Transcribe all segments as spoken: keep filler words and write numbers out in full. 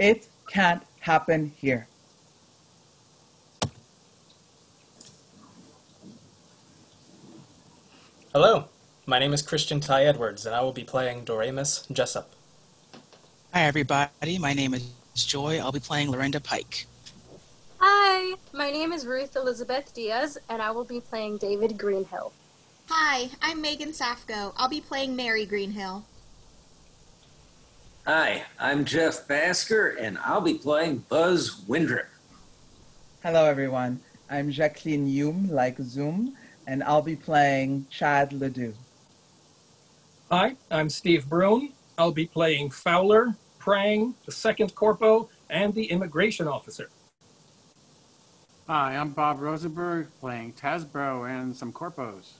It can't happen here. Hello, my name is Christian Ty Edwards, and I will be playing Doremus Jessup. Hi, everybody. My name is Joy. I'll be playing Lorinda Pike. Hi, my name is Ruth Elizabeth Diaz, and I will be playing David Greenhill. Hi, I'm Megan Safko. I'll be playing Mary Greenhill. Hi, I'm Jeff Basker, and I'll be playing Buzz Windrip. Hello, everyone. I'm Jacqueline Hume, like Zoom, and I'll be playing Shad Ledue. Hi, I'm Steve Broom. I'll be playing Fowler, Prang, the second Corpo, and the Immigration Officer. Hi, I'm Bob Rosenberg, playing Tasbrough and some Corpos.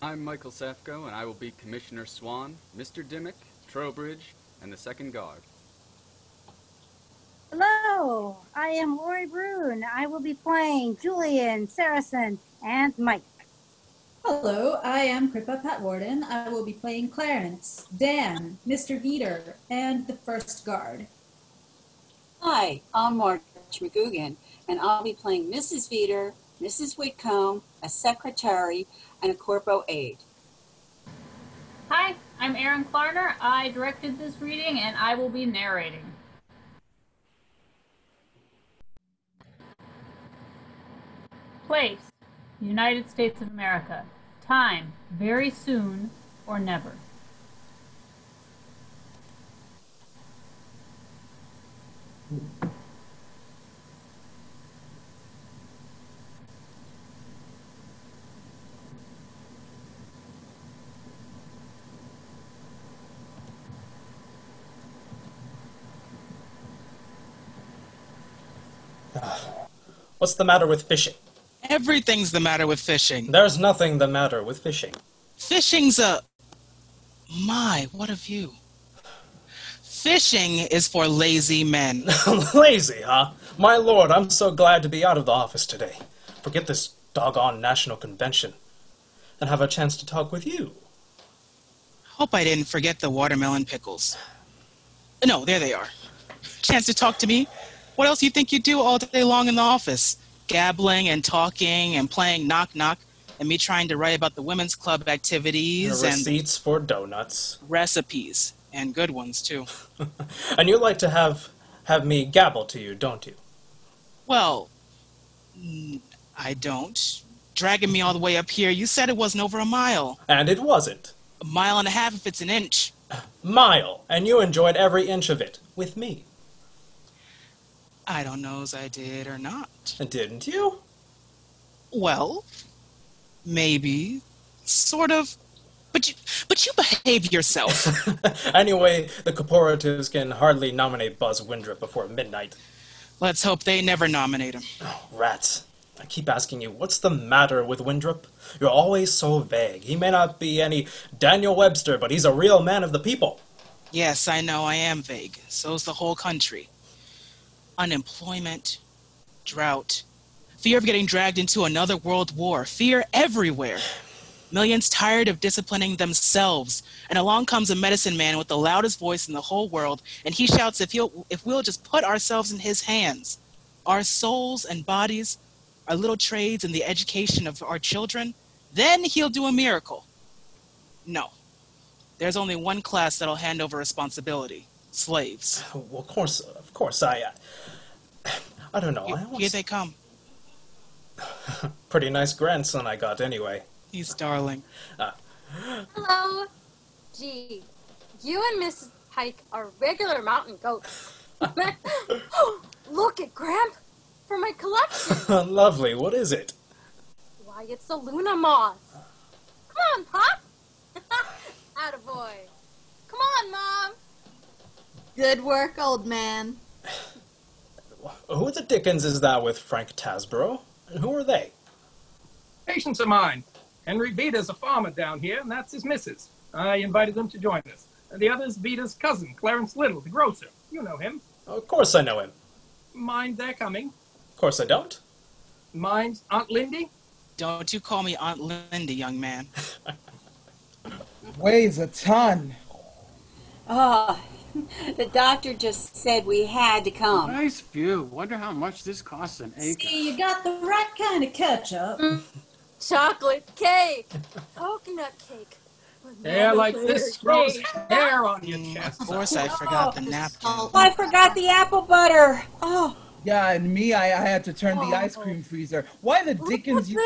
I'm Michael Safko, and I will be Commissioner Swan, Mister Dimmick, Trowbridge, and the second guard. Hello, I am Lori Brune. I will be playing Julian, Sarason, and Mike. Hello, I am Kripa Patwarden. I will be playing Clarence, Dan, Mister Veeder, and the first guard. Hi, I'm March McGugan, and I'll be playing Missus Veeder, Missus Whitcomb, a secretary, and a corpo aide. Hi, I'm Erin Klarner. I directed this reading, and I will be narrating. Place, United States of America. Time, very soon or never. What's the matter with fishing? Everything's the matter with fishing. There's nothing the matter with fishing. Fishing's a... My, what a view. Fishing is for lazy men. Lazy, huh? My lord, I'm so glad to be out of the office today. Forget this doggone national convention and have a chance to talk with you. Hope I didn't forget the watermelon pickles. No, there they are. Chance to talk to me? What else do you think you do all day long in the office? Gabbling and talking and playing knock-knock and me trying to write about the women's club activities and... Receipts and for donuts. Recipes. And good ones, too. And you like to have, have me gabble to you, don't you? Well, I don't. Dragging me all the way up here, you said it wasn't over a mile. And it wasn't. A mile and a half if it's an inch. Mile. And you enjoyed every inch of it. With me. I don't know as I did or not. And didn't you? Well, maybe, sort of, but you, but you behave yourself. Anyway, the corporatives can hardly nominate Buzz Windrip before midnight. Let's hope they never nominate him. Oh, rats. I keep asking you, what's the matter with Windrip? You're always so vague. He may not be any Daniel Webster, but he's a real man of the people. Yes, I know I am vague. So's the whole country. Unemployment, drought, fear of getting dragged into another world war, fear everywhere. Millions tired of disciplining themselves, and along comes a medicine man with the loudest voice in the whole world, and he shouts if he'll, if we'll just put ourselves in his hands, our souls and bodies, our little trades and the education of our children, then he'll do a miracle. No, there's only one class that'll hand over responsibility. Slaves. Well, of course, of course, I, uh, I don't know. Here, I almost... here they come. Pretty nice grandson I got, anyway. He's darling. Uh. Hello. Gee, you and Missus Pike are regular mountain goats. Look at Gramp for my collection. Lovely. What is it? Why, it's the Luna moth. Come on, Pop. Attaboy. Come on, Mom. Good work, old man. Who the dickens is that with Frank Tasbrough? And who are they? Patients of mine. Henry Veda's a farmer down here, and that's his missus. I invited them to join us. And the other's Veda's cousin, Clarence Little, the grocer. You know him. Of course I know him. Mind they're coming. Of course I don't. Mind Aunt Lindy? Don't you call me Aunt Lindy, young man. Weighs a ton. Ah. Oh. The doctor just said we had to come. Nice view. Wonder how much this costs an acre. See, you got the right kind of ketchup. Chocolate cake. Coconut cake. Hair like this grows hair on your chest. Of course I forgot the napkin. Oh, I forgot the apple butter. Oh. Yeah, and me, I, I had to turn oh. the ice cream freezer. Why the dickens you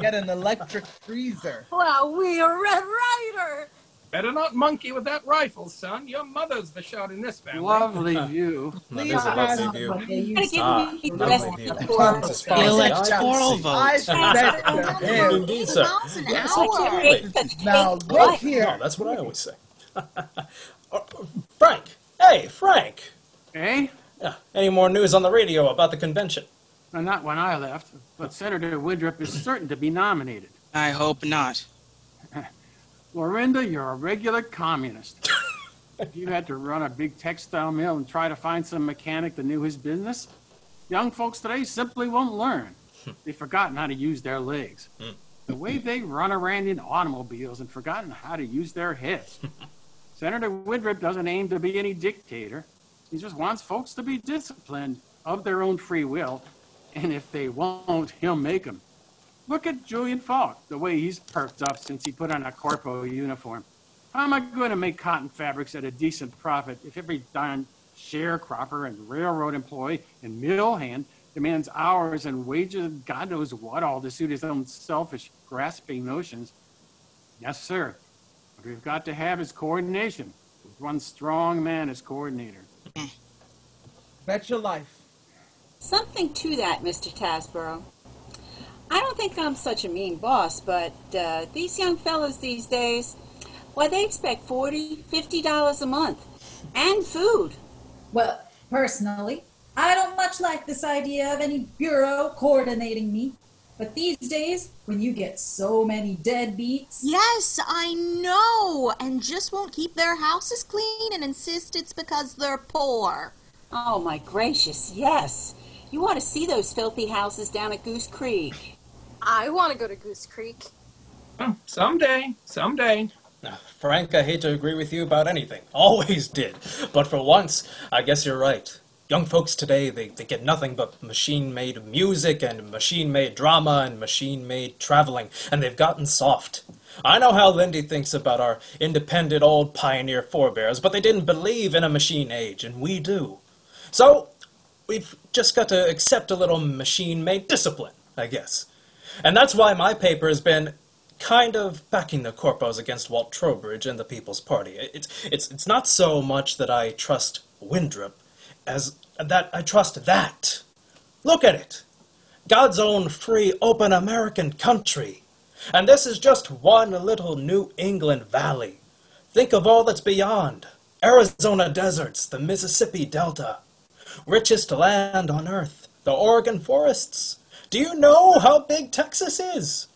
get an electric freezer? Well, we are Red Ryder. Better not monkey with that rifle, son. Your mother's the shot in this family. Lovely view. That is a lovely view. Ah, lovely view. Electoral vote. I said indeed, sir. Now, look here. No, that's what I always say. Frank. Hey, Frank. Eh? Yeah. Any more news on the radio about the convention? Well, not when I left, but Senator Windrip is certain to be nominated. I hope not. Lorinda, you're a regular communist. If you had to run a big textile mill and try to find some mechanic that knew his business, young folks today simply won't learn. They've forgotten how to use their legs. The way they run around in automobiles and forgotten how to use their heads. Senator Windrip doesn't aim to be any dictator. He just wants folks to be disciplined of their own free will, and if they won't, he'll make them. Look at Julian Falk, the way he's perked up since he put on a corpo uniform. How am I going to make cotton fabrics at a decent profit if every darn sharecropper and railroad employee and mill hand demands hours and wages and God knows what all to suit his own selfish, grasping notions? Yes, sir. What we've got to have is coordination. With one strong man as coordinator. Bet your life. Something to that, Mister Tasbrough. I don't think I'm such a mean boss, but uh, these young fellas these days, why, they expect forty, fifty dollars a month, and food. Well, personally, I don't much like this idea of any bureau coordinating me. But these days, when you get so many deadbeats... Yes, I know, and just won't keep their houses clean and insist it's because they're poor. Oh, my gracious, yes. You ought to see those filthy houses down at Goose Creek. I want to go to Goose Creek. Well, someday, someday. Now, Frank, I hate to agree with you about anything. Always did. But for once, I guess you're right. Young folks today, they, they get nothing but machine-made music and machine-made drama and machine-made traveling, and they've gotten soft. I know how Lindy thinks about our independent old pioneer forebears, but they didn't believe in a machine age, and we do. So, we've just got to accept a little machine-made discipline, I guess. And that's why my paper has been kind of backing the corpos against Walt Trowbridge and the People's Party. It's, it's, it's not so much that I trust Windrip as that I trust that. Look at it. God's own free, open American country. And this is just one little New England valley. Think of all that's beyond. Arizona deserts, the Mississippi Delta. Richest land on earth, the Oregon forests. Do you know how big Texas is?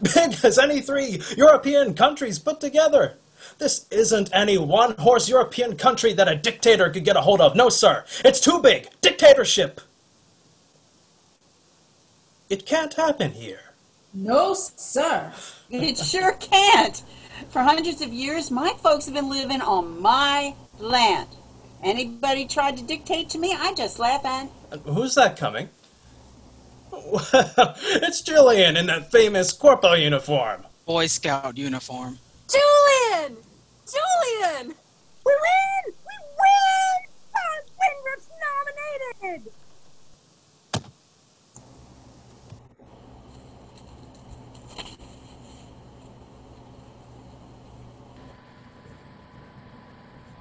Big as any three European countries put together. This isn't any one-horse European country that a dictator could get a hold of. No, sir. It's too big. Dictatorship. It can't happen here. No, sir. It sure can't. For hundreds of years, my folks have been living on my land. Anybody tried to dictate to me, I just laugh at. Who's that coming? It's Julian in that famous corpo uniform. Boy Scout uniform. Julian! Julian! We win! We win! Buzz Windrip's nominated!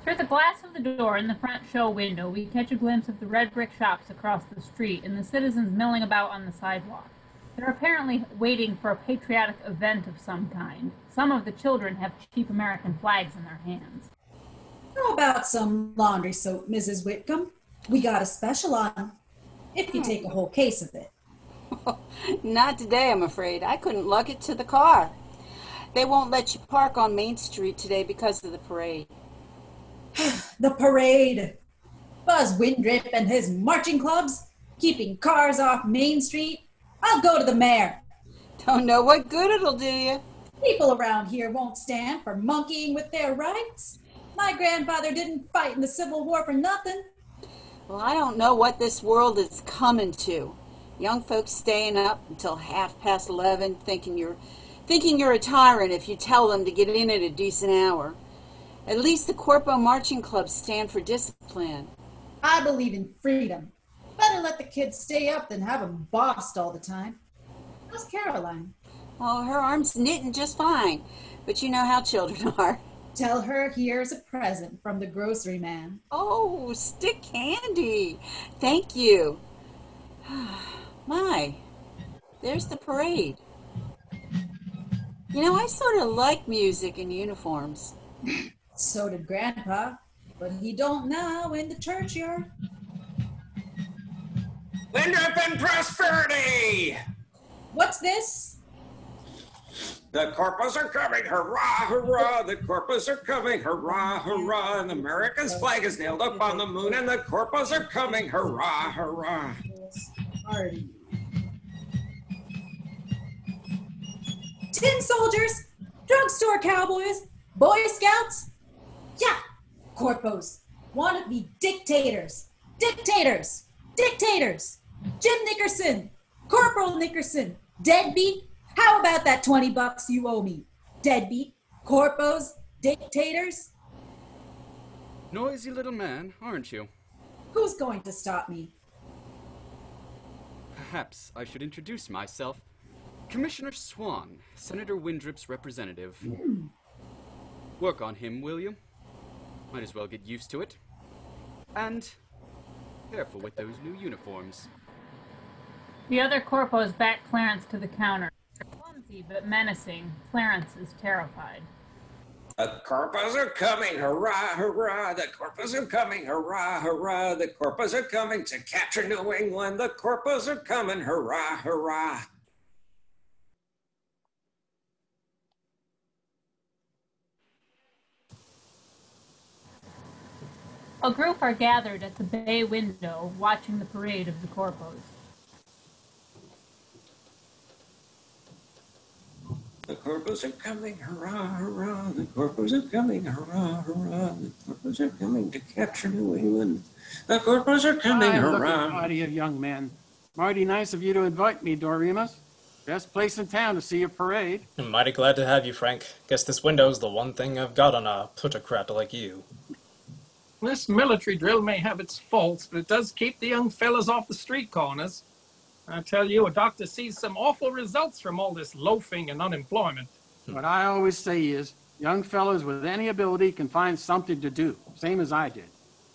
Through the glass of the door in the front show window, we catch a glimpse of the red brick shops across the street and the citizens milling about on the sidewalk. They're apparently waiting for a patriotic event of some kind. Some of the children have cheap American flags in their hands. How about some laundry soap, Missus Whitcomb? We got a special on, if you take a whole case of it. Not today, I'm afraid. I couldn't lug it to the car. They won't let you park on Main Street today because of the parade. The parade. Buzz Windrip and his marching clubs, keeping cars off Main Street. I'll go to the mayor. Don't know what good it'll do you. People around here won't stand for monkeying with their rights. My grandfather didn't fight in the Civil War for nothing. Well, I don't know what this world is coming to. Young folks staying up until half past eleven, thinking you're, thinking you're a tyrant if you tell them to get in at a decent hour. At least the Corpo Marching Clubs stand for discipline. I believe in freedom. Better let the kids stay up than have them bossed all the time. How's Caroline? Oh, her arm's knitting just fine, but you know how children are. Tell her here's a present from the grocery man. Oh, stick candy. Thank you. My, there's the parade. You know, I sort of like music and uniforms. So did Grandpa, but he don't now in the churchyard. Wind up and prosperity! What's this? The corpos are coming, hurrah, hurrah, the corpos are coming, hurrah, hurrah, and America's flag is nailed up on the moon, and the corpos are coming, hurrah, hurrah. Party. Tin soldiers, drugstore cowboys, Boy Scouts, yeah, corpos, want to be dictators, dictators, dictators, Jim Nickerson, Corporal Nickerson, deadbeat, how about that twenty bucks you owe me? Deadbeat, corpos, dictators. Noisy little man, aren't you? Who's going to stop me? Perhaps I should introduce myself. Commissioner Swan, Senator Windrip's representative. Mm. Work on him, will you? Might as well get used to it. And careful with those new uniforms. The other corpos back Clarence to the counter. Clumsy but menacing, Clarence is terrified. The corpos are coming, hurrah, hurrah, the corpos are coming, hurrah, hurrah, the corpos are coming to capture New England, the corpos are coming, hurrah, hurrah. A group are gathered at the bay window, watching the parade of the corpos. The corpos are coming, hurrah, hurrah, the corpos are coming, hurrah, hurrah, the corpos are coming to capture New England. The corpos are coming, hurrah. Hi, party of young men. Mighty nice of you to invite me, Doremus. Best place in town to see a parade. I'm mighty glad to have you, Frank. Guess this window's the one thing I've got on a plutocrat like you. This military drill may have its faults, but it does keep the young fellas off the street corners. I tell you, a doctor sees some awful results from all this loafing and unemployment. What I always say is, young fellas with any ability can find something to do, same as I did.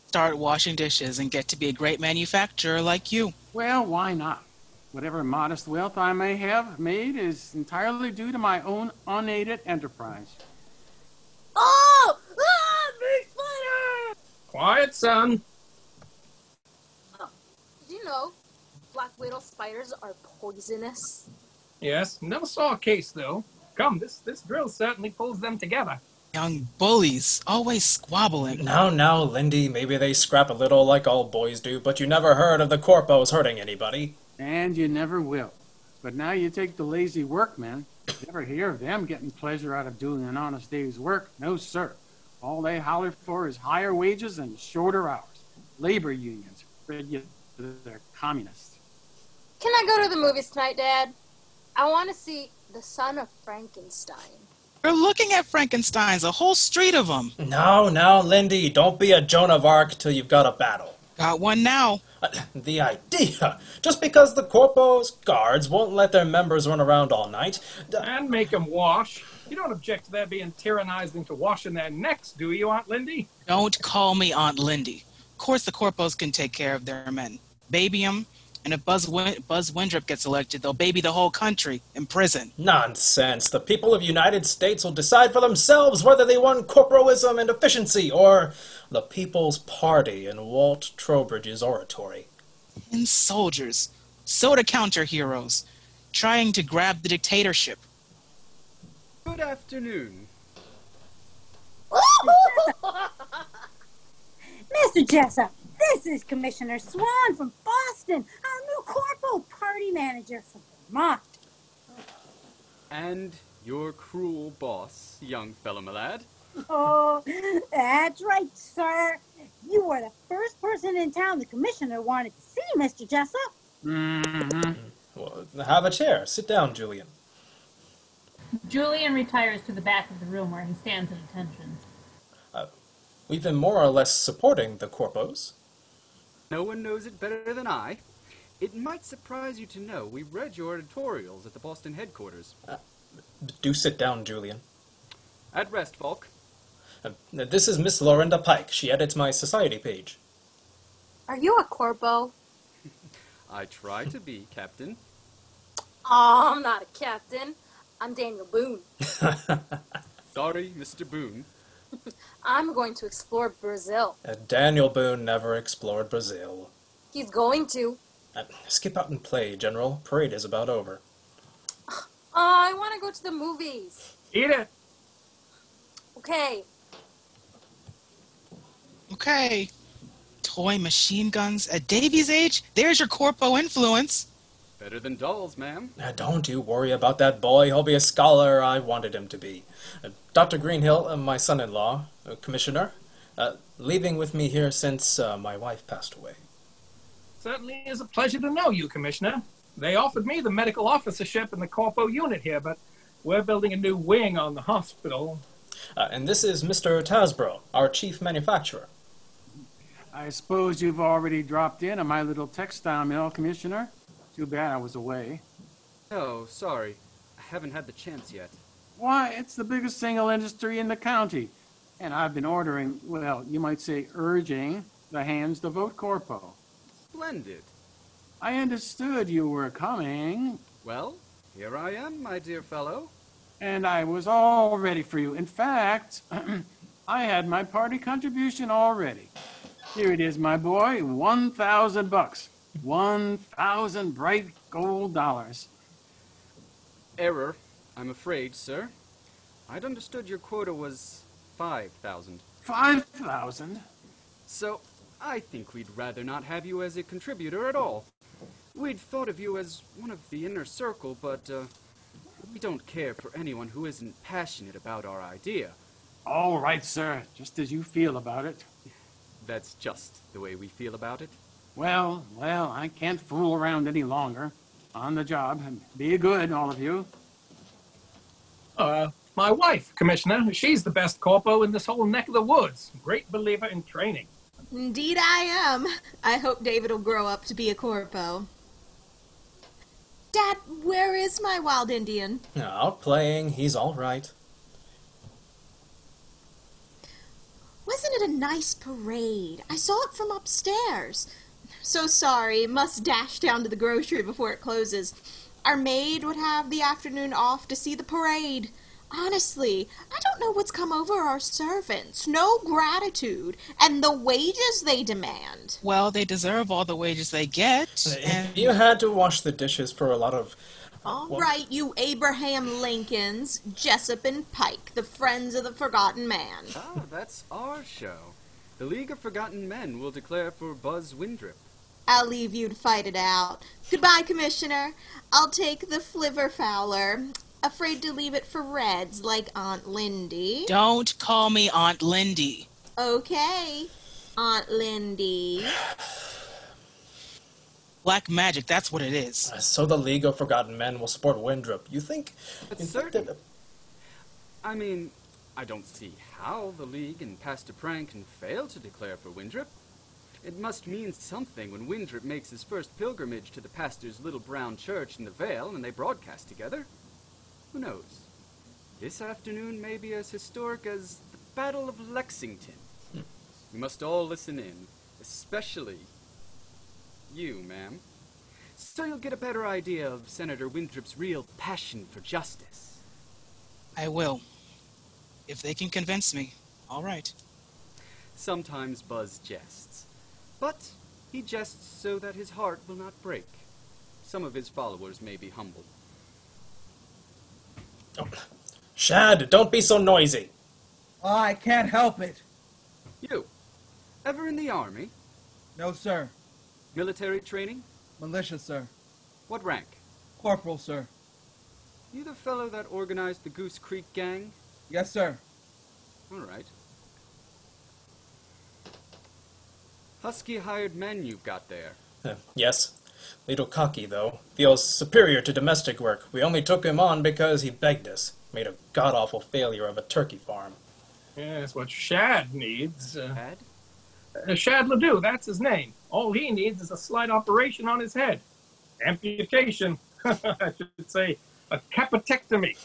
Start washing dishes and get to be a great manufacturer like you. Well, why not? Whatever modest wealth I may have made is entirely due to my own unaided enterprise. Oh! Quiet, son. Oh, did you know black widow spiders are poisonous? Yes, never saw a case though. Come, this this drill certainly pulls them together. Young bullies, always squabbling. Now, now, Lindy, maybe they scrap a little like all boys do, but you never heard of the corpos hurting anybody. And you never will. But now you take the lazy workmen. Never hear of them getting pleasure out of doing an honest day's work. No, sir. All they holler for is higher wages and shorter hours. Labor unions, they're communists. Can I go to the movies tonight, Dad? I want to see The Son of Frankenstein. We're looking at Frankensteins, a whole street of them. No, no, Lindy, don't be a Joan of Arc till you've got a battle. Got one now. Uh, the idea! Just because the corpos guards won't let their members run around all night. And make them wash. You don't object to their being tyrannized into washing their necks, do you, Aunt Lindy? Don't call me Aunt Lindy. Of course the corpos can take care of their men. Baby them, and if Buzz, Win Buzz Windrip gets elected, they'll baby the whole country in prison. Nonsense. The people of the United States will decide for themselves whether they want corporism and efficiency or the People's Party in Walt Trowbridge's oratory. And soldiers, soda counter heroes, trying to grab the dictatorship. Good afternoon. Mister Jessup, this is Commissioner Swan from Boston, our new corporal party manager from Vermont. And your cruel boss, young fella, my lad. Oh, that's right, sir. You were the first person in town the commissioner wanted to see, Mister Jessup. Mm-hmm. Well, have a chair. Sit down, Julian. Julian retires to the back of the room where he stands at attention. Uh, we've been more or less supporting the corpos. No one knows it better than I. It might surprise you to know we read your editorials at the Boston headquarters. Uh, do sit down, Julian. At rest, Falk. Uh, this is Miss Lorinda Pike. She edits my society page. Are you a corpo? I try to be, Captain. Oh, I'm not a captain. I'm Daniel Boone. Sorry, Mister Boone. I'm going to explore Brazil. Uh, Daniel Boone never explored Brazil. He's going to. Uh, skip out and play, General. Parade is about over. Uh, I want to go to the movies. Edith. Okay. Okay. Toy machine guns at Davy's age? There's your corpo influence. Better than dolls, ma'am. Uh, don't you worry about that boy. He'll be a scholar I wanted him to be. Uh, Doctor Greenhill, uh, my son-in-law, uh, Commissioner, uh, leaving with me here since uh, my wife passed away. Certainly is a pleasure to know you, Commissioner. They offered me the medical officership in the corpo unit here, but we're building a new wing on the hospital. Uh, and this is Mister Tasbrough, our chief manufacturer. I suppose you've already dropped in on my little textile mill, Commissioner. Too bad I was away. Oh, sorry. I haven't had the chance yet. Why, it's the biggest single industry in the county. And I've been ordering, well, you might say urging, the hands to vote corpo. Splendid. I understood you were coming. Well, here I am, my dear fellow. And I was all ready for you. In fact, I had my party contribution already. Here it is, my boy, one thousand bucks. One thousand bright gold dollars. Error, I'm afraid, sir. I'd understood your quota was five thousand. Five thousand? So, I think we'd rather not have you as a contributor at all. We'd thought of you as one of the inner circle, but uh, we don't care for anyone who isn't passionate about our idea. All right, sir. Just as you feel about it. That's just the way we feel about it. Well, well, I can't fool around any longer. On the job. Be good, all of you. Uh, my wife, Commissioner, she's the best corpo in this whole neck of the woods. Great believer in training. Indeed I am. I hope David will grow up to be a corpo. Dad, where is my wild Indian? Out playing. He's all right. Wasn't it a nice parade? I saw it from upstairs. So sorry, must dash down to the grocery before it closes. Our maid would have the afternoon off to see the parade. Honestly, I don't know what's come over our servants. No gratitude, and the wages they demand. Well, they deserve all the wages they get. And... you had to wash the dishes for a lot of... All well... right, you Abraham Lincolns, Jessup and Pike, the friends of the forgotten man. Ah, that's our show. The League of Forgotten Men will declare for Buzz Windrip. I'll leave you to fight it out. Goodbye, Commissioner. I'll take the Fliver Fowler. Afraid to leave it for Reds like Aunt Lindy. Don't call me Aunt Lindy. Okay, Aunt Lindy. Black magic, that's what it is. Uh, so the League of Forgotten Men will support Windrip. You think... It's certain. That... I mean, I don't see how the League and Pastor Prang can fail to declare for Windrip. It must mean something when Windrip makes his first pilgrimage to the pastor's Little Brown Church in the Vale and they broadcast together. Who knows? This afternoon may be as historic as the Battle of Lexington. Hmm. We must all listen in, especially you, ma'am. So you'll get a better idea of Senator Windrip's real passion for justice. I will. If they can convince me. All right. Sometimes Buzz jests. But he jests so that his heart will not break. Some of his followers may be humbled. Oh. Shad, don't be so noisy. Oh, I can't help it. You, ever in the army? No, sir. Military training? Militia, sir. What rank? Corporal, sir. You the fellow that organized the Goose Creek gang? Yes, sir. All right. Husky hired men you've got there. Uh, yes. Little cocky, though. Feels superior to domestic work. We only took him on because he begged us. Made a god-awful failure of a turkey farm. Yeah, that's what Shad needs. Uh, Shad? Uh, Shad Ledue, that's his name. All he needs is a slight operation on his head. Amputation. I should say a capitectomy.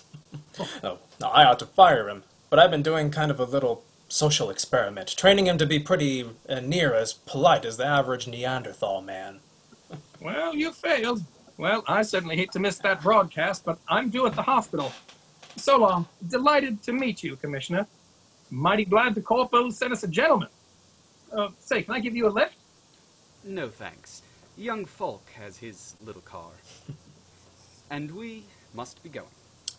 Oh, no, I ought to fire him. But I've been doing kind of a little social experiment, training him to be pretty uh, near as polite as the average Neanderthal man. Well, you failed. Well, I certainly hate to miss that broadcast, but I'm due at the hospital. So long. Delighted to meet you, Commissioner. Mighty glad the corpo sent us a gentleman. Uh, say, can I give you a lift? No, thanks. Young Falk has his little car. And we must be going.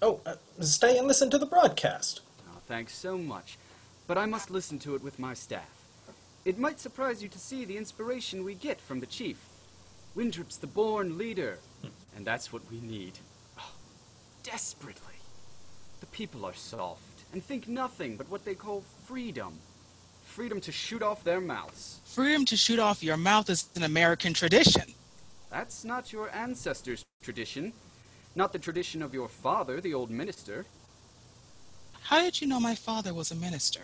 Oh, uh, stay and listen to the broadcast. Oh, thanks so much. But I must listen to it with my staff. It might surprise you to see the inspiration we get from the chief. Windrip's the born leader, and that's what we need. Oh, desperately. The people are soft and think nothing but what they call freedom. Freedom to shoot off their mouths. Freedom to shoot off your mouth is an American tradition. That's not your ancestors' tradition. Not the tradition of your father, the old minister. How did you know my father was a minister?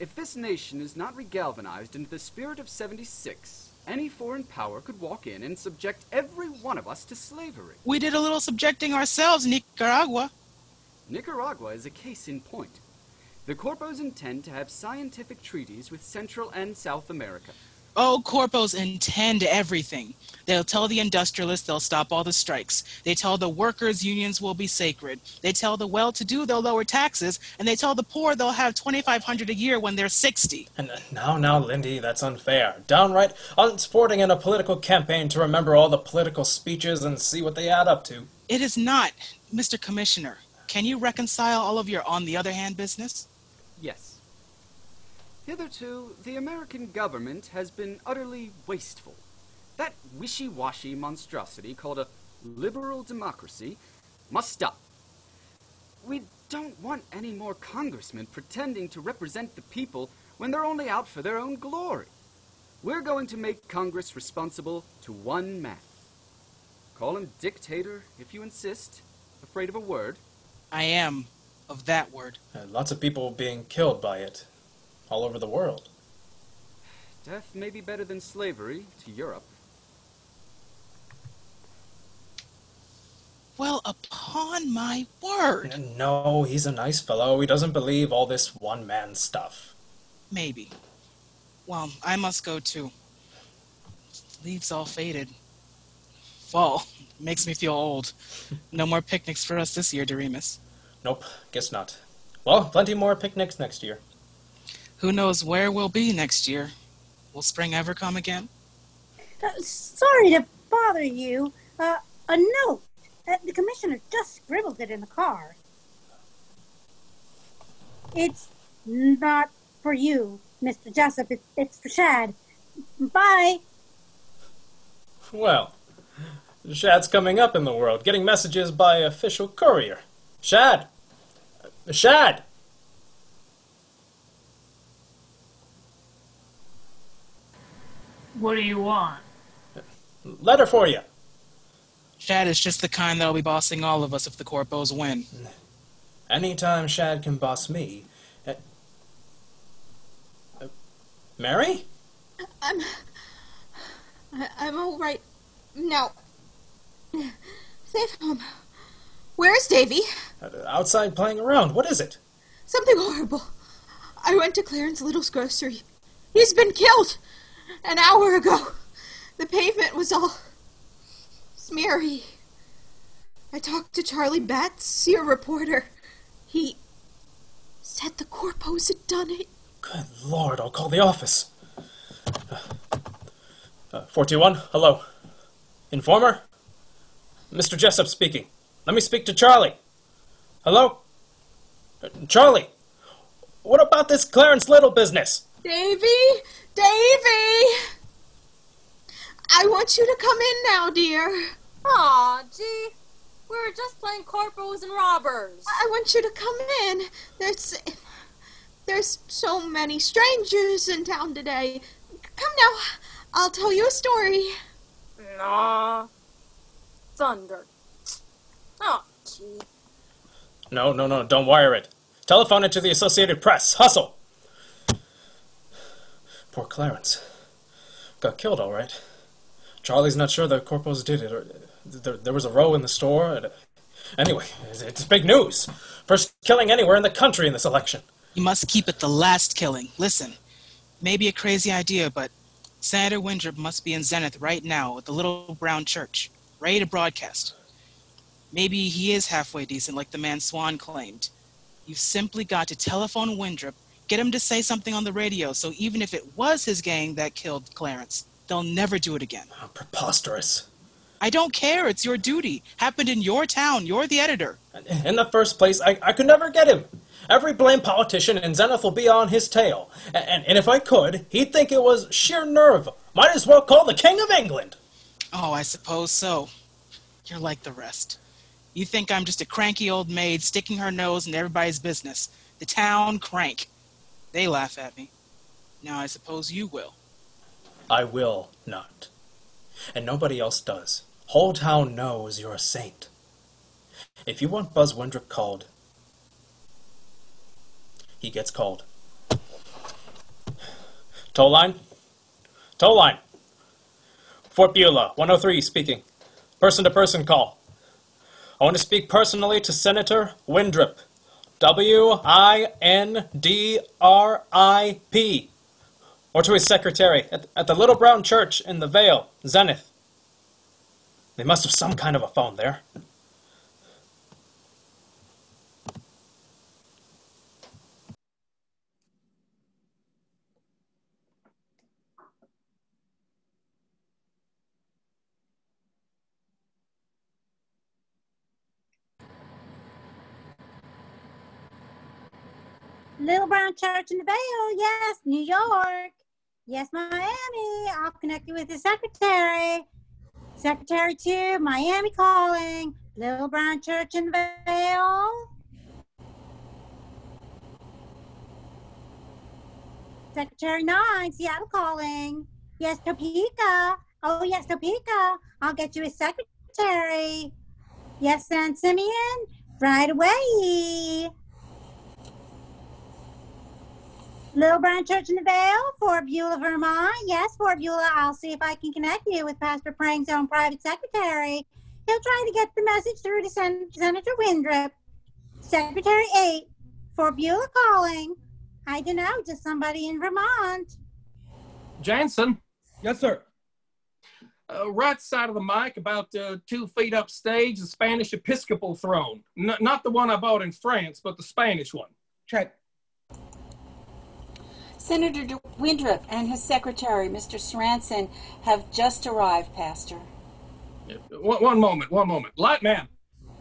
If this nation is not regalvanized into the spirit of seventy-six, any foreign power could walk in and subject every one of us to slavery. We did a little subjecting ourselves, Nicaragua. Nicaragua is a case in point. The corpos intend to have scientific treaties with Central and South America. Oh, corpos intend everything. They'll tell the industrialists they'll stop all the strikes. They tell the workers unions will be sacred. They tell the well-to-do they'll lower taxes. And they tell the poor they'll have twenty-five hundred dollars a year when they're sixty. And uh, now, now, Lindy, that's unfair. Downright unsporting in a political campaign to remember all the political speeches and see what they add up to. It is not, Mister Commissioner. Can you reconcile all of your on-the-other-hand business? Yes. Hitherto, the American government has been utterly wasteful. That wishy-washy monstrosity called a liberal democracy must stop. We don't want any more congressmen pretending to represent the people when they're only out for their own glory. We're going to make Congress responsible to one man. Call him dictator, if you insist. Afraid of a word? I am of that word. Uh, lots of people being killed by it. All over the world. Death may be better than slavery to Europe. Well, upon my word. No, he's a nice fellow. He doesn't believe all this one-man stuff. Maybe. Well, I must go too. Leaves all faded. Fall makes me feel old. No more picnics for us this year, Doremus. Nope, guess not. Well, plenty more picnics next year. Who knows where we'll be next year? Will spring ever come again? Uh, sorry to bother you. Uh, a note. Uh, the commissioner just scribbled it in the car. It's not for you, Mister Jessup. It, it's for Shad. Bye. Well, Shad's coming up in the world, getting messages by official courier. Shad! Shad! What do you want? Letter for you. Shad is just the kind that'll be bossing all of us if the corpos win. Anytime Shad can boss me. Uh, uh, Mary? I'm... I'm all right now. Safe home. Where's Davy? Uh, outside playing around. What is it? Something horrible. I went to Clarence Little's grocery. He's been killed! An hour ago, the pavement was all smeary. I talked to Charlie Batts, your reporter. He said the corpos had done it. Good Lord, I'll call the office. Uh, uh, four two one, hello. Informer? Mister Jessup speaking. Let me speak to Charlie. Hello? Uh, Charlie, what about this Clarence Little business? Davy? Davy! I want you to come in now, dear. Aw, gee. We were just playing corporals and robbers. I want you to come in. There's... There's so many strangers in town today. Come now, I'll tell you a story. Nah. Thunder. Oh, gee. No, no, no, don't wire it. Telephone it to the Associated Press. Hustle! Poor Clarence. Got killed, all right. Charlie's not sure the corpos did it. Or there, there was a row in the store. And, anyway, it's, it's big news. First killing anywhere in the country in this election. You must keep it the last killing. Listen, maybe a crazy idea, but Senator Windrip must be in Zenith right now at the Little Brown Church, ready to broadcast. Maybe he is halfway decent, like the man Swan claimed. You've simply got to telephone Windrip, get him to say something on the radio, so even if it was his gang that killed Clarence, they'll never do it again. Oh, preposterous. I don't care. It's your duty. Happened in your town. You're the editor. In the first place, I, I could never get him. Every blame politician in Zenith will be on his tail. And, and, and if I could, he'd think it was sheer nerve. Might as well call the King of England. Oh, I suppose so. You're like the rest. You think I'm just a cranky old maid sticking her nose in everybody's business. The town crank. They laugh at me. Now I suppose you will. I will not. And nobody else does. Whole town knows you're a saint. If you want Buzz Windrip called, he gets called. Toll line? Toll line. Fort Beulah, one oh three speaking. Person-to-person call. I want to speak personally to Senator Windrip. W I N D R I P. Or to his secretary at, at the Little Brown Church in the Vale, Zenith. They must have some kind of a phone there. Little Brown Church in the Vale, yes, New York. Yes, Miami. I'll connect you with the secretary. Secretary two, Miami calling. Little Brown Church in the Vale. Secretary nine, Seattle calling. Yes, Topeka. Oh, yes, Topeka. I'll get you a secretary. Yes, San Simeon. Right away. Little Brown Church in the Vale, Fort Beulah, Vermont. Yes, Fort Beulah, I'll see if I can connect you with Pastor Prang's own private secretary. He'll try to get the message through to Sen Senator Windrip. Secretary eight, Fort Beulah calling. I don't know, just somebody in Vermont. Jansen. Yes, sir. Uh, right side of the mic, about uh, two feet upstage, the Spanish Episcopal throne. N not the one I bought in France, but the Spanish one. Check. Senator Windrip and his secretary, Mister Sarason, have just arrived, Pastor. One, one moment, one moment. Light man,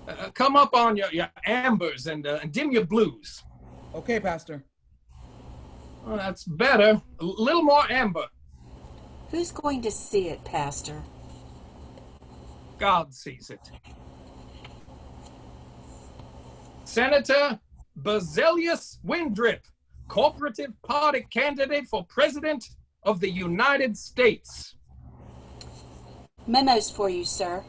uh, come up on your, your ambers and, uh, and dim your blues. Okay, Pastor. Well, that's better. A little more amber. Who's going to see it, Pastor? God sees it. Senator Basilius Windrip, Cooperative Party candidate for President of the United States. Memos for you, sir.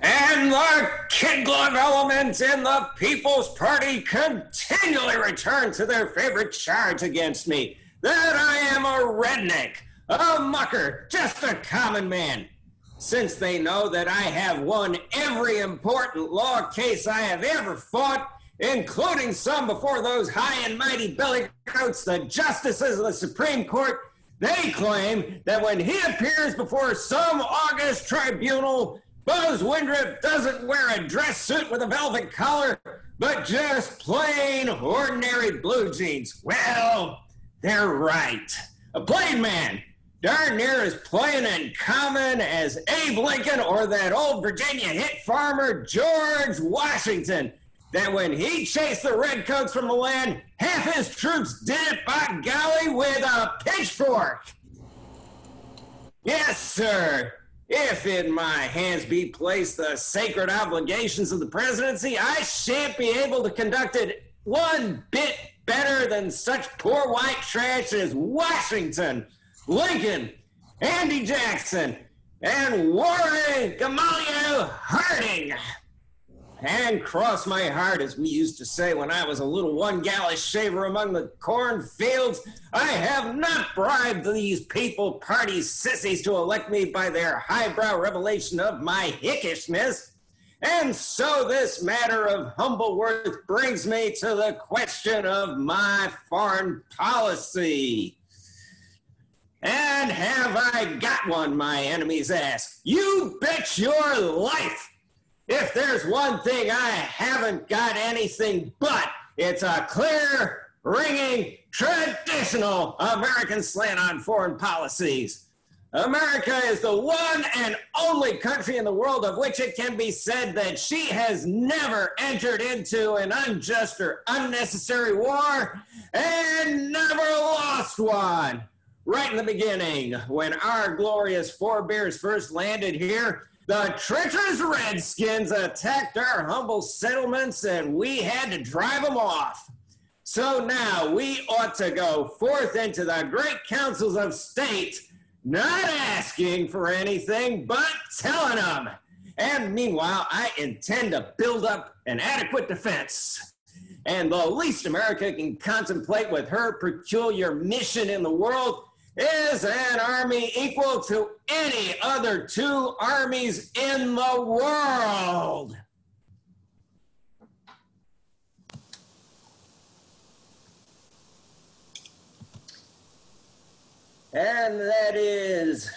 And the kid glove elements in the People's Party continually return to their favorite charge against me, that I am a redneck, a mucker, just a common man. Since they know that I have won every important law case I have ever fought, including some before those high and mighty bellygoats, the justices of the Supreme Court, they claim that when he appears before some august tribunal, Buzz Windrip doesn't wear a dress suit with a velvet collar, but just plain, ordinary blue jeans. Well, they're right. A plain man, darn near as plain and common as Abe Lincoln or that old Virginia hit farmer George Washington. That when he chased the redcoats from the land, half his troops did it by golly with a pitchfork. Yes, sir. If in my hands be placed the sacred obligations of the presidency, I shan't be able to conduct it one bit better than such poor white trash as Washington, Lincoln, Andy Jackson, and Warren Gamaliel Harding. And cross my heart, as we used to say when I was a little one-galley shaver among the cornfields, I have not bribed these people party sissies to elect me by their highbrow revelation of my hickishness. And so this matter of humble worth brings me to the question of my foreign policy. And have I got one, my enemies ask? You bet your life! If there's one thing I haven't got anything but, it's a clear, ringing, traditional American slant on foreign policies. America is the one and only country in the world of which it can be said that she has never entered into an unjust or unnecessary war and never lost one. Right in the beginning, when our glorious forebears first landed here, the treacherous Redskins attacked our humble settlements and we had to drive them off. So now we ought to go forth into the great councils of state, not asking for anything but telling them. And meanwhile, I intend to build up an adequate defense. And the least America can contemplate with her peculiar mission in the world is an army equal to any other two armies in the world. And that is,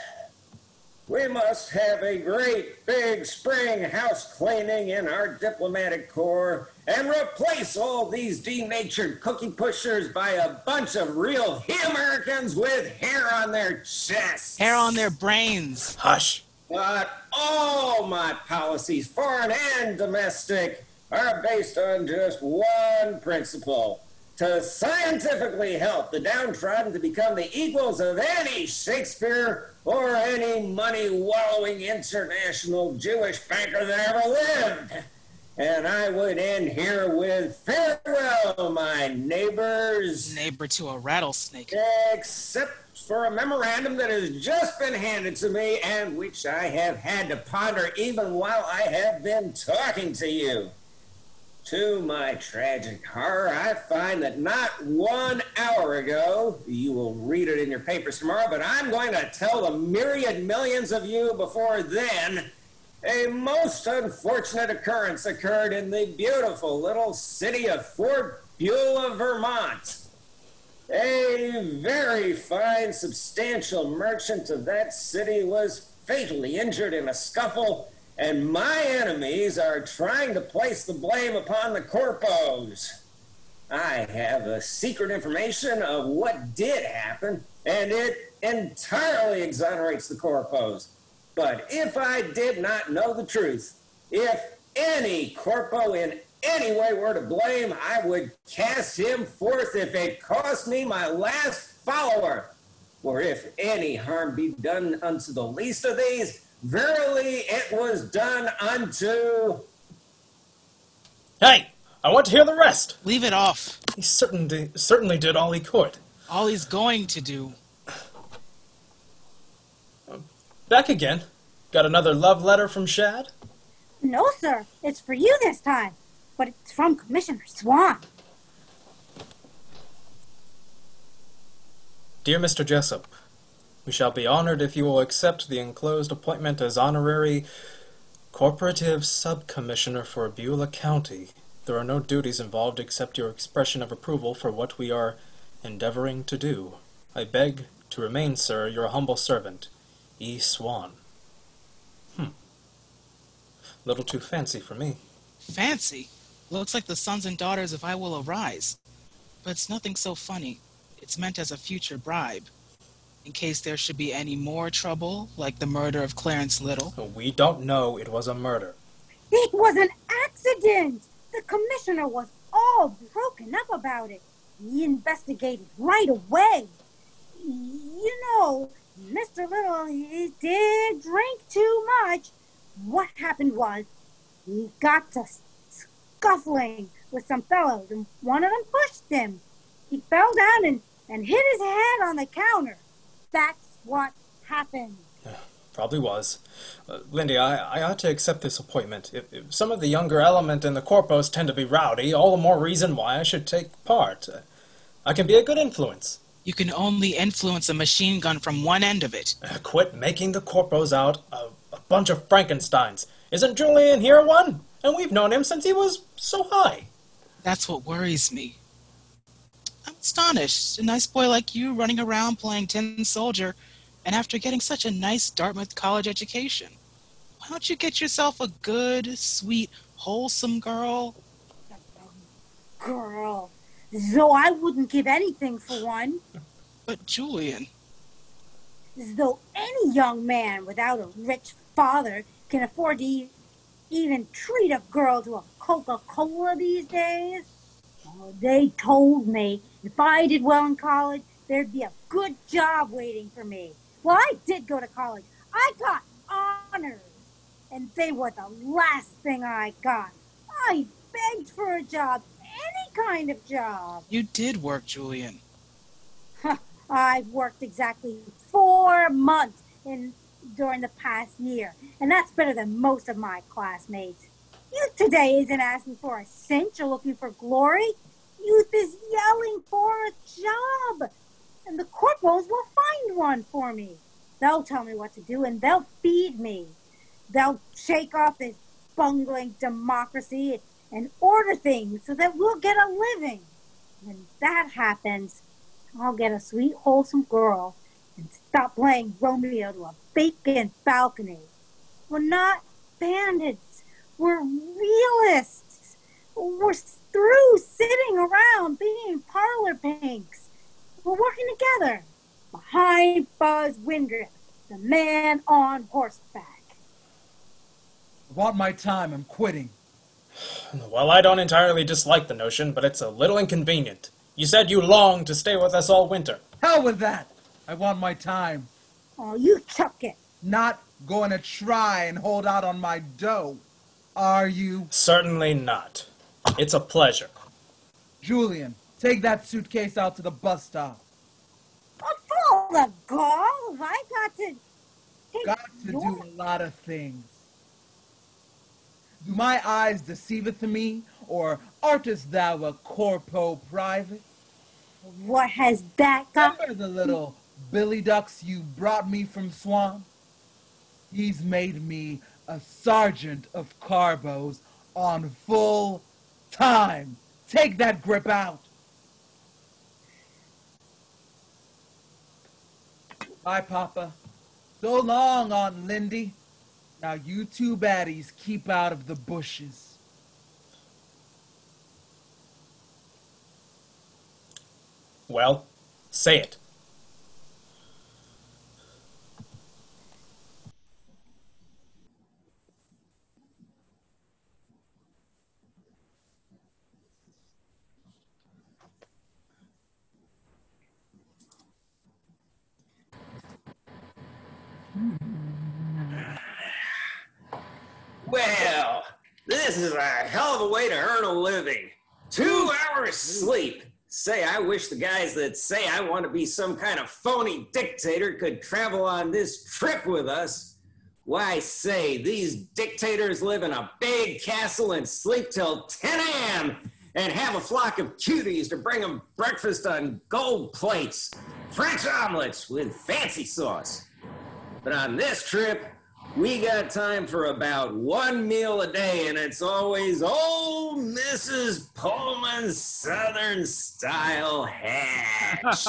we must have a great big spring house cleaning in our diplomatic corps and replace all these denatured cookie pushers by a bunch of real Americans with hair on their chests. Hair on their brains. Hush. But all my policies, foreign and domestic, are based on just one principle: to scientifically help the downtrodden to become the equals of any Shakespeare or any money-wallowing international Jewish banker that ever lived. And I would end here with farewell, my neighbors. Neighbor to a rattlesnake. Except for a memorandum that has just been handed to me and which I have had to ponder even while I have been talking to you. To my tragic horror, I find that not one hour ago, you will read it in your papers tomorrow, but I'm going to tell the myriad millions of you before then, a most unfortunate occurrence occurred in the beautiful little city of Fort Beulah, Vermont. A very fine, substantial merchant of that city was fatally injured in a scuffle, and my enemies are trying to place the blame upon the corpos. I have a secret information of what did happen, and it entirely exonerates the corpos. But if I did not know the truth, if any corpo in any way were to blame, I would cast him forth if it cost me my last follower. For if any harm be done unto the least of these, verily, it was done unto... Hey, I want to hear the rest. Leave it off. He certainly, certainly did all he could. All he's going to do. Back again. Got another love letter from Shad? No, sir. It's for you this time. But it's from Commissioner Swan. Dear Mister Jessup, we shall be honored if you will accept the enclosed appointment as Honorary Corporative Sub-Commissioner for Beulah County. There are no duties involved except your expression of approval for what we are endeavoring to do. I beg to remain, sir, your humble servant, E. Swan. Hmm. Little too fancy for me. Fancy? Looks like the sons and daughters of I Will Arise. But it's nothing so funny. It's meant as a future bribe. In case there should be any more trouble, like the murder of Clarence Little. We don't know it was a murder. It was an accident! The commissioner was all broken up about it. He investigated right away. You know, Mister Little, he did drink too much. What happened was, he got to scuffling with some fellows, and one of them pushed him. He fell down and, and hit his head on the counter. That's what happened. Probably was. Uh, Lindy, I, I ought to accept this appointment. If, if some of the younger element in the corpos tend to be rowdy, all the more reason why I should take part. Uh, I can be a good influence. You can only influence a machine gun from one end of it. Uh, quit making the corpos out a, a bunch of Frankensteins. Isn't Julian here one? And we've known him since he was so high. That's what worries me. I'm astonished. A nice boy like you running around playing tin soldier, and after getting such a nice Dartmouth college education. Why don't you get yourself a good, sweet, wholesome girl? Girl. Though I wouldn't give anything for one. But Julian. Though any young man without a rich father can afford to e- even treat a girl to a Coca-Cola these days. Oh, they told me if I did well in college, there'd be a good job waiting for me. Well, I did go to college. I got honors, and they were the last thing I got. I begged for a job, any kind of job. You did work, Julian. I've worked exactly four months in during the past year, and that's better than most of my classmates. Youth today isn't asking for a cinch or looking for glory. Youth is yelling for a job. And the corporals will find one for me. They'll tell me what to do, and they'll feed me. They'll shake off this bungling democracy and order things so that we'll get a living. When that happens, I'll get a sweet, wholesome girl and stop playing Romeo to a vacant balcony. We're not bandits. We're realists. We're through sitting around being parlor pinks. We're working together, behind Buzz Windrip, the man on horseback. I want my time. I'm quitting. Well, I don't entirely dislike the notion, but it's a little inconvenient. You said you longed to stay with us all winter. Hell with that! I want my time. Oh, you took it. Not going to try and hold out on my dough, are you? Certainly not. It's a pleasure. Julian. Take that suitcase out to the bus stop. What for the gall? I got to take Got to your... do a lot of things. Do my eyes deceiveth me, or artist thou a corpo private? What has that got? Remember the little billy ducks you brought me from Swan? He's made me a sergeant of carbos on full time. Take that grip out. Bye, Papa. So long, Aunt Lindy. Now you two baddies keep out of the bushes. Well, say it. Well, this is a hell of a way to earn a living. Two hours sleep. Say, I wish the guys that say I want to be some kind of phony dictator could travel on this trip with us. Why, say, these dictators live in a big castle and sleep till ten a m and have a flock of cuties to bring them breakfast on gold plates, French omelets with fancy sauce. But on this trip, we got time for about one meal a day, and it's always old Missus Pullman's Southern style hash.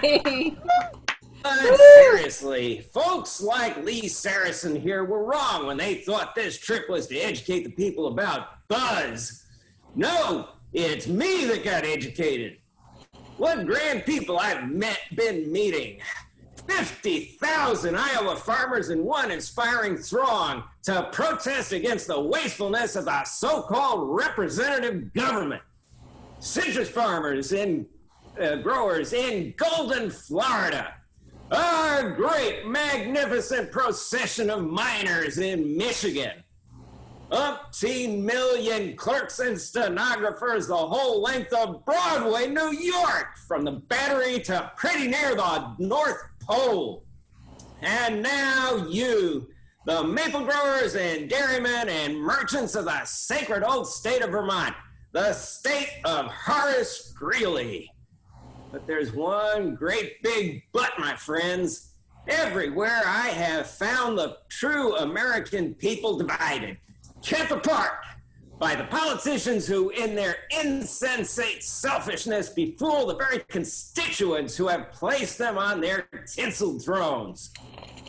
Hey. But seriously, folks like Lee Sarason here were wrong when they thought this trip was to educate the people about Buzz. No, it's me that got educated. What grand people I've met, been meeting. fifty thousand Iowa farmers in one inspiring throng to protest against the wastefulness of the so-called representative government. Citrus farmers and uh, growers in Golden, Florida. Our great, magnificent procession of miners in Michigan. umpteen million clerks and stenographers the whole length of Broadway, New York, from the Battery to pretty near the North Pole. And now you, the maple growers and dairymen and merchants of the sacred old state of Vermont, the state of Horace Greeley. But there's one great big but, my friends. Everywhere I have found the true American people divided, kept apart by the politicians who in their insensate selfishness befool the very constituents who have placed them on their tinsel thrones.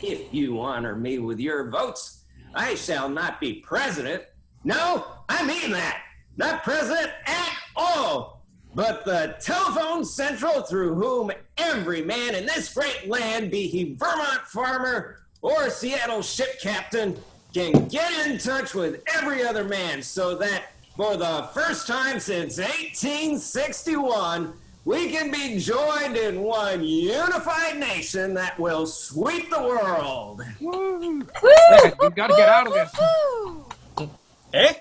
If you honor me with your votes, I shall not be president. No, I mean that. Not president at all, but the telephone central through whom every man in this great land, be he Vermont farmer or Seattle ship captain, can get in touch with every other man, so that for the first time since eighteen sixty-one, we can be joined in one unified nation that will sweep the world. Woo. You've got to get out of this. Eh?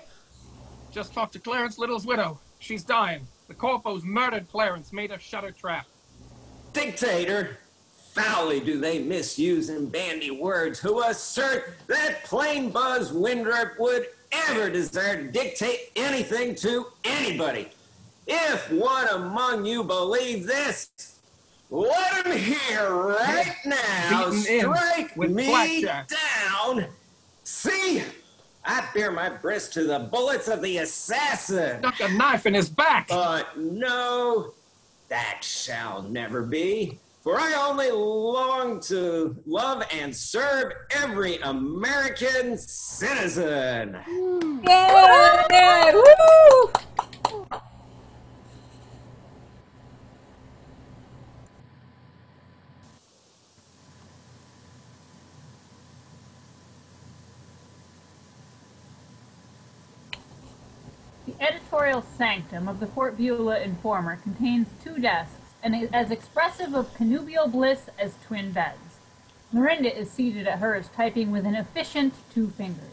Just talked to Clarence Little's widow. She's dying. The Corpos murdered Clarence, made her shut her trap. Dictator. Foully do they misuse and bandy words who assert that plain Buzz Windrip would ever desire to dictate anything to anybody. If one among you believe this, let him hear right now. Strike me down. See, I bear my breast to the bullets of the assassin. Stuck a knife in his back. But no, that shall never be. For I only long to love and serve every American citizen. Yeah! Woo! The editorial sanctum of the Fort Beulah Informer contains two desks, and as expressive of connubial bliss as twin beds. Lorinda is seated at hers, typing with an efficient two fingers.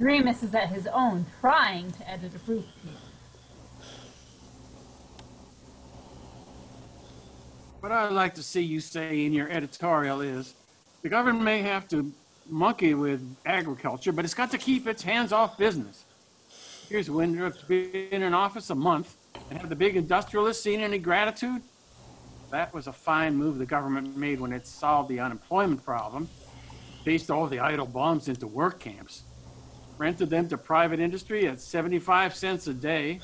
Doremus is at his own, trying to edit a proof piece. What I'd like to see you say in your editorial is, the government may have to monkey with agriculture, but it's got to keep its hands off business. Here's Windrip's been in office a month, and have the big industrialists seen any gratitude? That was a fine move the government made when it solved the unemployment problem, chased all the idle bums into work camps, rented them to private industry at seventy-five cents a day.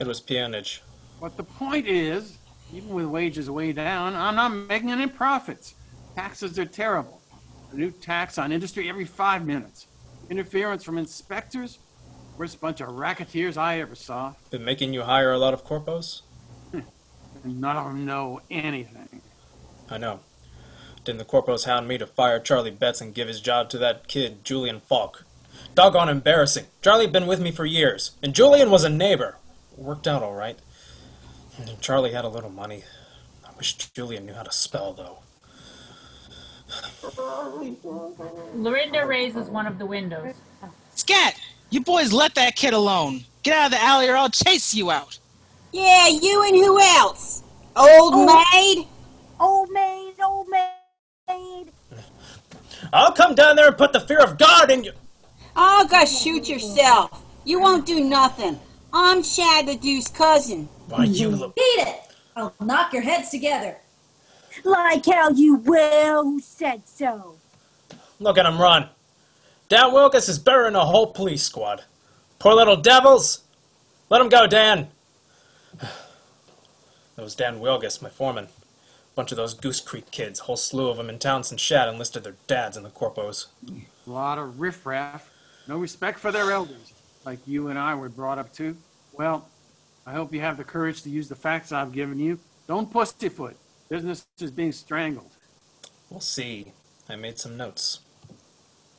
It was peonage. But the point is, even with wages way down, I'm not making any profits. Taxes are terrible. A new tax on industry every five minutes. Interference from inspectors? Worst bunch of racketeers I ever saw. Been making you hire a lot of corpos? None of them know anything. I know. Didn't the corpos hound me to fire Charlie Betts and give his job to that kid, Julian Falk? Doggone embarrassing. Charlie had been with me for years, and Julian was a neighbor. Worked out all right. And Charlie had a little money. I wish Julian knew how to spell, though. Lorinda raises one of the windows. Scat! You boys let that kid alone. Get out of the alley or I'll chase you out. Yeah, you and who else? Old maid? Old maid, old maid. I'll come down there and put the fear of God in you. Oh, go shoot yourself. You won't do nothing. I'm Shad Ledue's cousin. Why, you look. Beat it! I'll knock your heads together. Like how you will. Who said so? Look at him run. Dan Wilkes is better than a whole police squad. Poor little devils. Let him go, Dan. That was Dan Wilgus, my foreman. Bunch of those Goose Creek kids, whole slew of them in town since Shad enlisted their dads in the corpos. A lot of riffraff. No respect for their elders, like you and I were brought up to. Well, I hope you have the courage to use the facts I've given you. Don't pussyfoot. Business is being strangled. We'll see. I made some notes.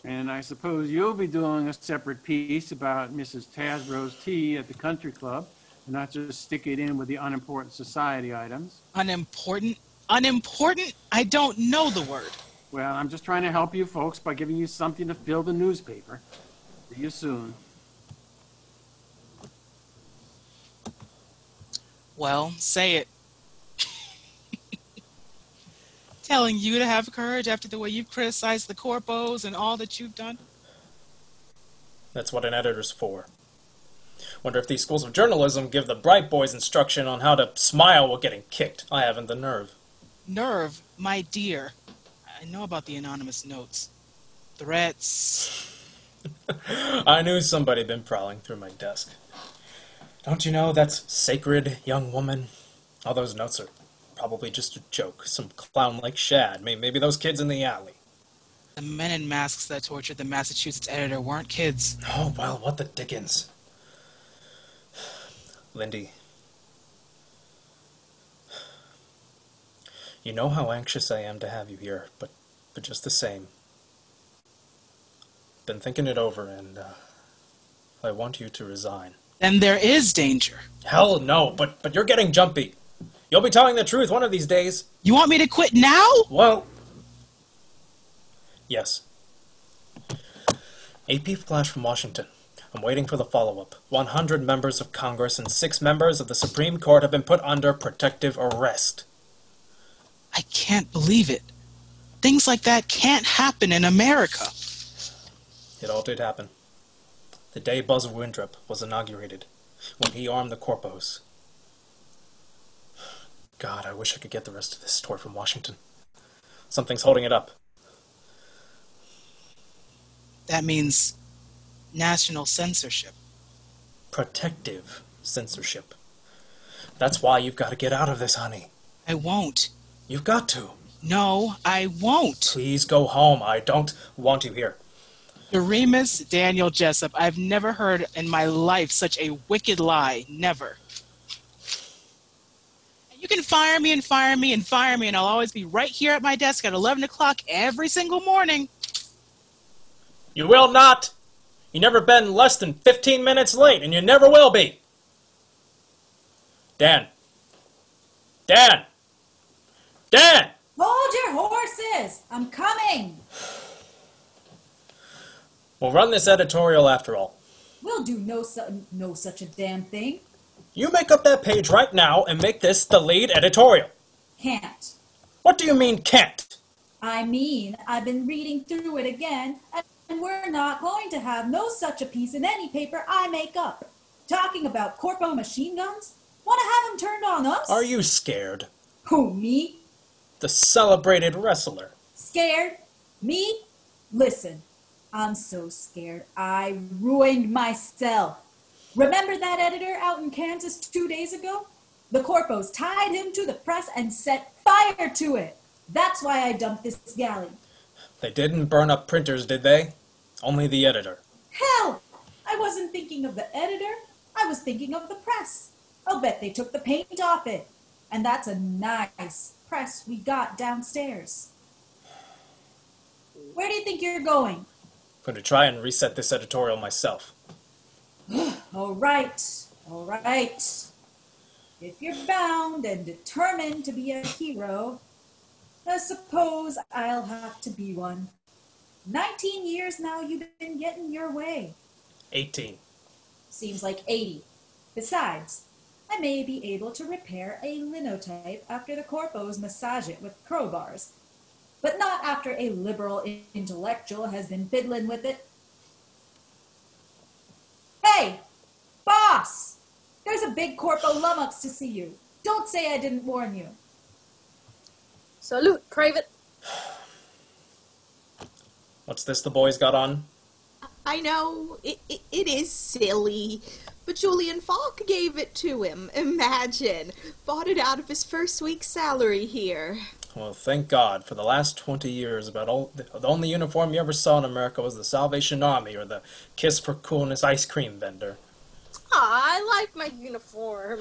And I suppose you'll be doing a separate piece about Missus Tasbrough's tea at the country club. Not just stick it in with the unimportant society items. Unimportant? Unimportant? I don't know the word. Well, I'm just trying to help you folks by giving you something to fill the newspaper. See you soon. Well, say it. Telling you to have courage after the way you've criticized the corpos and all that you've done? That's what an editor's for. Wonder if these schools of journalism give the bright boys instruction on how to smile while getting kicked. I haven't the nerve. Nerve, my dear. I know about the anonymous notes. Threats. I knew somebody had been prowling through my desk. Don't you know that's sacred, young woman? All those notes are probably just a joke. Some clown like Shad. Maybe those kids in the alley. The men in masks that tortured the Massachusetts editor weren't kids. Oh, well, what the dickens? Lindy, you know how anxious I am to have you here, but, but just the same. Been thinking it over, and uh, I want you to resign. Then there is danger. Hell no, but, but you're getting jumpy. You'll be telling the truth one of these days. You want me to quit now? Well, yes. A P flash from Washington. I'm waiting for the follow-up. one hundred members of Congress and six members of the Supreme Court have been put under protective arrest. I can't believe it. Things like that can't happen in America. It all did happen. The day Buzz Windrip was inaugurated, when he armed the corpos. God, I wish I could get the rest of this story from Washington. Something's holding it up. That means national censorship. Protective censorship. That's why you've got to get out of this, honey. I won't. You've got to. No, I won't. Please go home. I don't want you here. Doremus Daniel Jessup, I've never heard in my life such a wicked lie. Never. You can fire me and fire me and fire me, and I'll always be right here at my desk at eleven o'clock every single morning. You will not. You've never been less than fifteen minutes late, and you never will be. Dan. Dan. Dan! Hold your horses! I'm coming! We'll run this editorial after all. We'll do no, su no such a damn thing. You make up that page right now and make this the lead editorial. Can't. What do you mean, can't? I mean, I've been reading through it again, and we're not going to have no such a piece in any paper I make up. Talking about corpo machine guns? Want to have them turned on us? Are you scared? Who, me? The celebrated wrestler. Scared? Me? Listen, I'm so scared I ruined myself. Remember that editor out in Kansas two days ago? The corpos tied him to the press and set fire to it. That's why I dumped this galley. They didn't burn up printers, did they? Only the editor. Hell! I wasn't thinking of the editor. I was thinking of the press. I'll bet they took the paint off it. And that's a nice press we got downstairs. Where do you think you're going? I'm going to try and reset this editorial myself. All right, all right. If you're bound and determined to be a hero, I suppose I'll have to be one. Nineteen years now you've been getting your way. Eighteen. Seems like eighty. Besides, I may be able to repair a linotype after the corpos massage it with crowbars, but not after a liberal intellectual has been fiddling with it. Hey, boss! There's a big corpo lummox to see you. Don't say I didn't warn you. Salute, private. What's this the boys got on? I know, it, it, it is silly. But Julian Falk gave it to him. Imagine. Bought it out of his first week's salary here. Well, thank God. For the last twenty years, about all, the only uniform you ever saw in America was the Salvation Army or the Kiss for Coolness ice cream vendor. Aw, I like my uniform.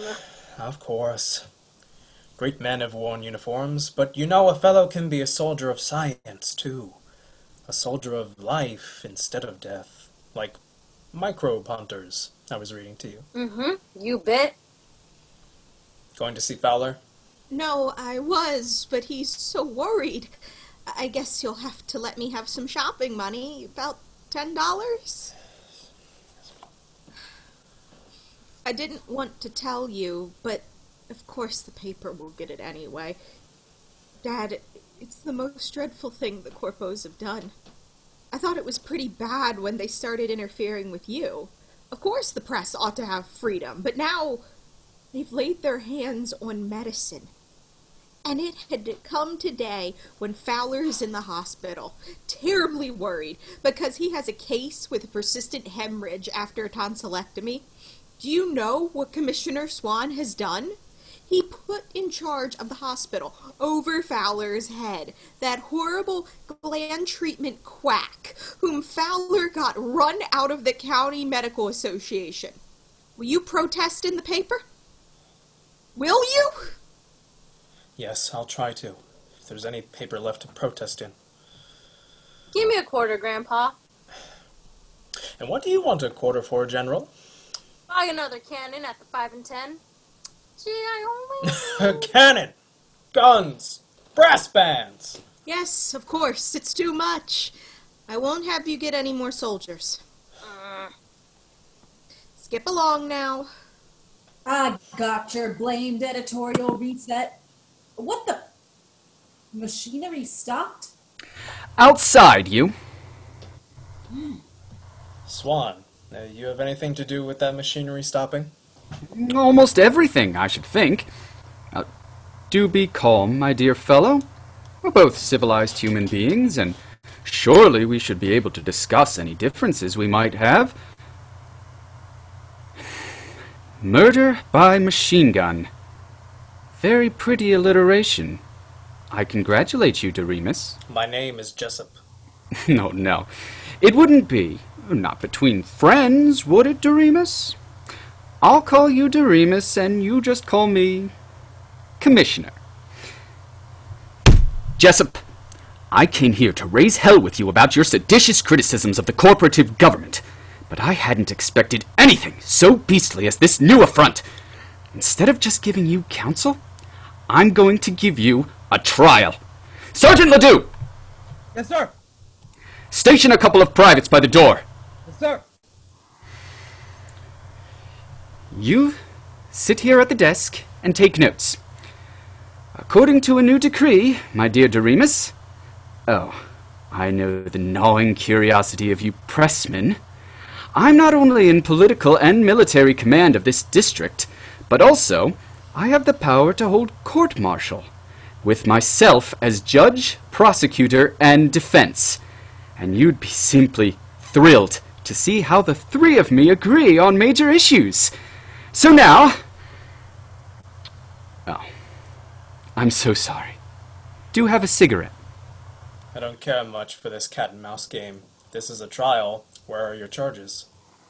Of course. Great men have worn uniforms, but you know a fellow can be a soldier of science, too. A soldier of life instead of death. Like microbe hunters. I was reading to you. Mm-hmm. You bet. Going to see Fowler? No, I was, but he's so worried. I guess you'll have to let me have some shopping money. About ten dollars? I didn't want to tell you, but of course the paper will get it anyway. Dad, it's the most dreadful thing the Corpos have done. I thought it was pretty bad when they started interfering with you. Of course the press ought to have freedom, but now they've laid their hands on medicine. And it had come today when Fowler's in the hospital, terribly worried, because he has a case with a persistent hemorrhage after a tonsillectomy. Do you know what Commissioner Swan has done? He put in charge of the hospital, over Fowler's head, that horrible gland treatment quack, whom Fowler got run out of the County Medical Association. Will you protest in the paper? Will you? Yes, I'll try to, if there's any paper left to protest in. Give me a quarter, Grandpa. And what do you want a quarter for, General? Buy another cannon at the five and ten. Gee, I only... Cannon! Guns! Brass bands! Yes, of course, it's too much. I won't have you get any more soldiers. Uh. Skip along now. I got your blamed editorial reset. What the... Machinery stopped? Outside, you. Mm. Swan, uh, you have anything to do with that machinery stopping? Almost everything, I should think. Uh, do be calm, my dear fellow. We're both civilized human beings, and surely we should be able to discuss any differences we might have. Murder by machine gun. Very pretty alliteration. I congratulate you, Doremus. My name is Jessup. No, no. It wouldn't be. Not between friends, would it, Doremus? I'll call you Doremus, and you just call me... Commissioner. Jessup, I came here to raise hell with you about your seditious criticisms of the corporative government, but I hadn't expected anything so beastly as this new affront. Instead of just giving you counsel, I'm going to give you a trial. Sergeant Ledue! Yes, sir. Station a couple of privates by the door. Yes, sir. You sit here at the desk and take notes. According to a new decree, my dear Doremus... Oh, I know the gnawing curiosity of you pressmen. I'm not only in political and military command of this district, but also I have the power to hold court-martial, with myself as judge, prosecutor, and defense. And you'd be simply thrilled to see how the three of me agree on major issues. So now... Oh, I'm so sorry. Do have a cigarette. I don't care much for this cat-and-mouse game. This is a trial. Where are your charges?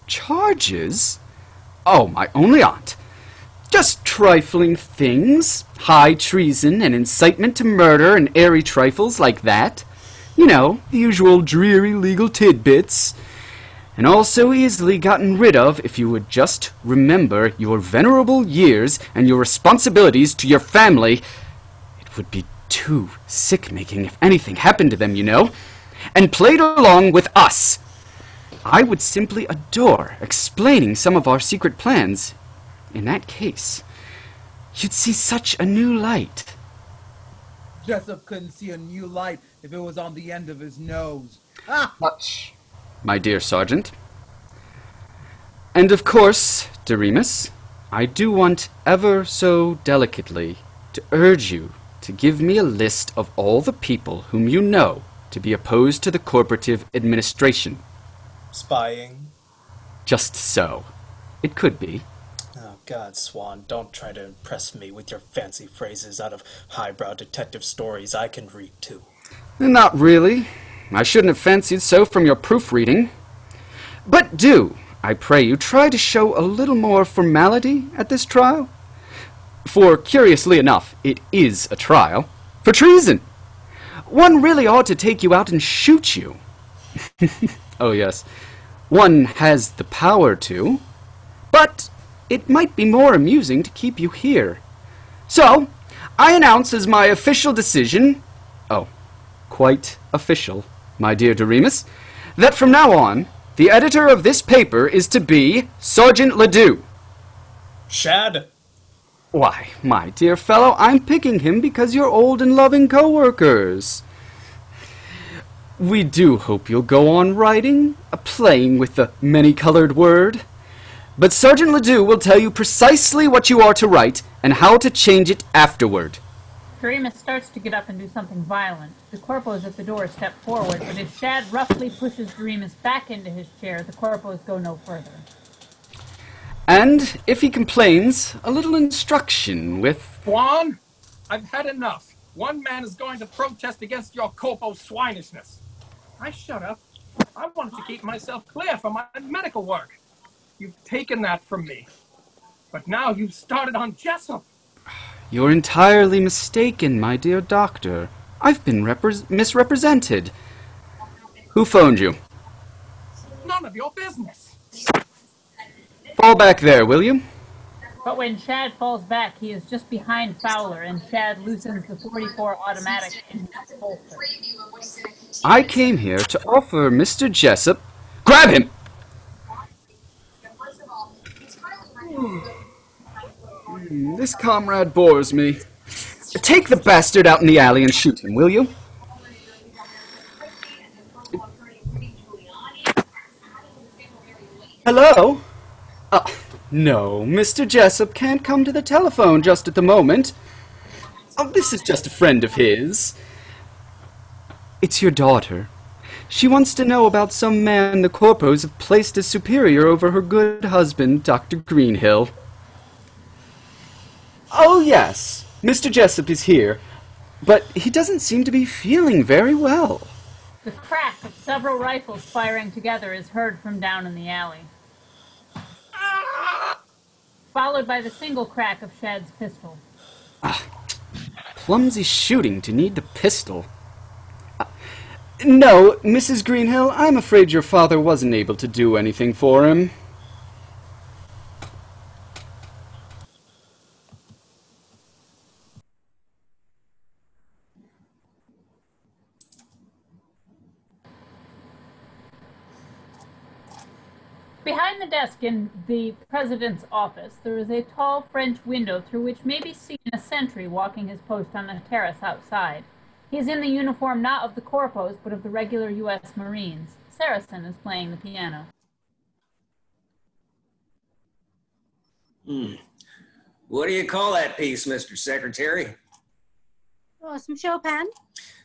Charges? Oh, my only aunt. Just trifling things, high treason and incitement to murder and airy trifles like that. You know, the usual dreary legal tidbits. And all so easily gotten rid of if you would just remember your venerable years and your responsibilities to your family. It would be too sick-making if anything happened to them, you know. And played along with us. I would simply adore explaining some of our secret plans. In that case, you'd see such a new light. Jessup couldn't see a new light if it was on the end of his nose. Ah! Much, my dear Sergeant. And of course, Doremus, I do want ever so delicately to urge you to give me a list of all the people whom you know to be opposed to the corporative administration. Spying? Just so. It could be. God, Swan, don't try to impress me with your fancy phrases out of highbrow detective stories I can read, too. Not really. I shouldn't have fancied so from your proofreading. But do, I pray you, try to show a little more formality at this trial. For, curiously enough, it is a trial for treason. One really ought to take you out and shoot you. Oh, yes. One has the power to, but... it might be more amusing to keep you here. So, I announce as my official decision, oh, quite official, my dear Doremus, that from now on, the editor of this paper is to be Sergeant Ledue. Shad! Why, my dear fellow, I'm picking him because you're old and loving co-workers. We do hope you'll go on writing, playing with the many-colored word. But Sergeant Ledue will tell you precisely what you are to write and how to change it afterward. Doremus starts to get up and do something violent. The corporal is at the door, step forward, but if Shad roughly pushes Doremus back into his chair, the corporals go no further. And, if he complains, a little instruction with... Swan, I've had enough. One man is going to protest against your corpo swinishness. I shut up. I wanted to keep myself clear for my medical work. You've taken that from me. But now you've started on Jessup. You're entirely mistaken, my dear doctor. I've been repre- misrepresented. Who phoned you? None of your business. Fall back there, will you? But when Shad falls back, he is just behind Fowler, and Shad loosens the forty-four automatic in his holster. I came here to offer Mister Jessup... Grab him! Hmm. This comrade bores me. Take the bastard out in the alley and shoot him, will you? Hello? Uh, no, Mister Jessup can't come to the telephone just at the moment. Oh, this is just a friend of his. It's your daughter. She wants to know about some man the corpos have placed as superior over her good husband, Doctor Greenhill. Oh, yes, Mister Jessup is here, but he doesn't seem to be feeling very well. The crack of several rifles firing together is heard from down in the alley, followed by the single crack of Shad's pistol. Ah, clumsy shooting to need the pistol. Ah, no, Missus Greenhill, I'm afraid your father wasn't able to do anything for him. Behind the desk in the president's office, there is a tall French window through which may be seen a sentry walking his post on a terrace outside. He is in the uniform not of the corpos, but of the regular U S Marines. Sarason is playing the piano. Hmm. What do you call that piece, Mister Secretary? Oh, some Chopin?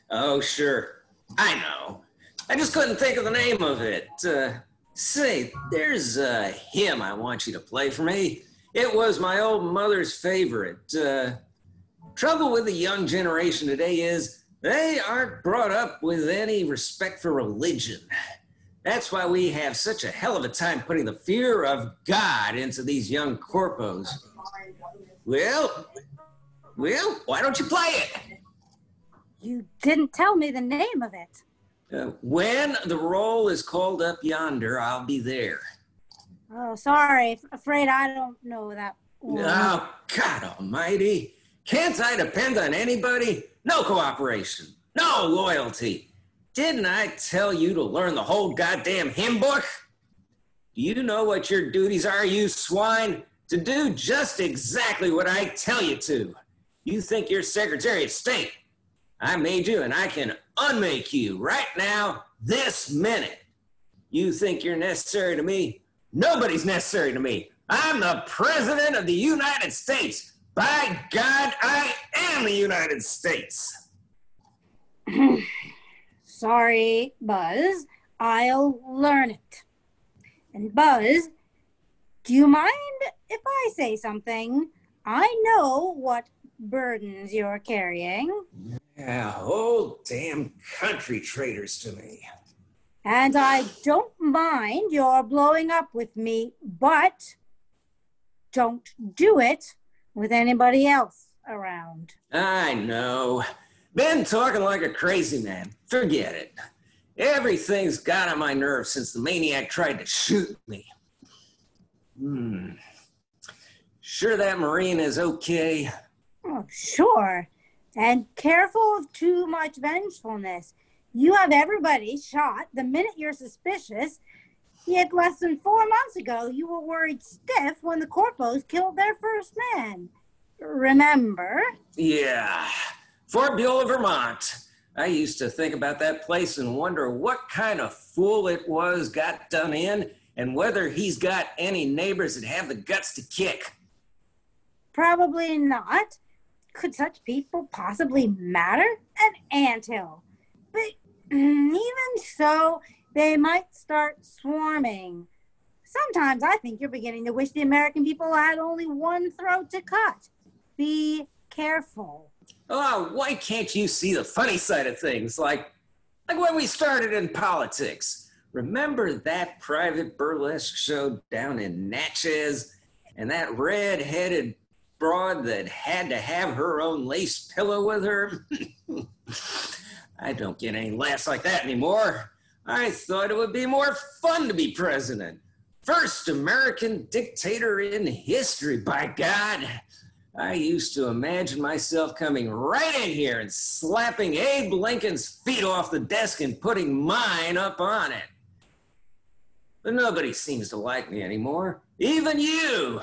Oh, sure. I know. I just couldn't think of the name of it. Uh... Say, there's a hymn I want you to play for me. It was my old mother's favorite. Uh, trouble with the young generation today is they aren't brought up with any respect for religion. That's why we have such a hell of a time putting the fear of God into these young corpos. Well, well, why don't you play it? You didn't tell me the name of it. Uh, when the roll is called up yonder, I'll be there. Oh, sorry. Afraid I don't know that one. Oh, God almighty. Can't I depend on anybody? No cooperation. No loyalty. Didn't I tell you to learn the whole goddamn hymn book? Do you know what your duties are, you swine? To do just exactly what I tell you to. You think you're Secretary of State. I made you, and I can unmake you right now, this minute. You think you're necessary to me? Nobody's necessary to me. I'm the President of the United States. By God, I am the United States. Sorry, Buzz. I'll learn it. And Buzz, do you mind if I say something? I know what burdens you're carrying. Yeah, whole damn country traitors to me. And I don't mind your blowing up with me, but don't do it with anybody else around. I know. Been talking like a crazy man. Forget it. Everything's got on my nerves since the maniac tried to shoot me. Hmm. Sure that Marine is okay? Oh, sure. And careful of too much vengefulness. You have everybody shot the minute you're suspicious. Yet less than four months ago, you were worried stiff when the corpos killed their first man. Remember? Yeah. Fort Beulah, Vermont. I used to think about that place and wonder what kind of fool it was got done in and whether he's got any neighbors that have the guts to kick. Probably not. Could such people possibly matter? An anthill. But even so, they might start swarming. Sometimes I think you're beginning to wish the American people had only one throat to cut. Be careful. Oh, why can't you see the funny side of things? Like, like when we started in politics. Remember that private burlesque show down in Natchez? And that red-headed broad that had to have her own lace pillow with her? I don't get any laughs like that anymore. I thought it would be more fun to be president. First American dictator in history, by God. I used to imagine myself coming right in here and slapping Abe Lincoln's feet off the desk and putting mine up on it. But nobody seems to like me anymore, even you.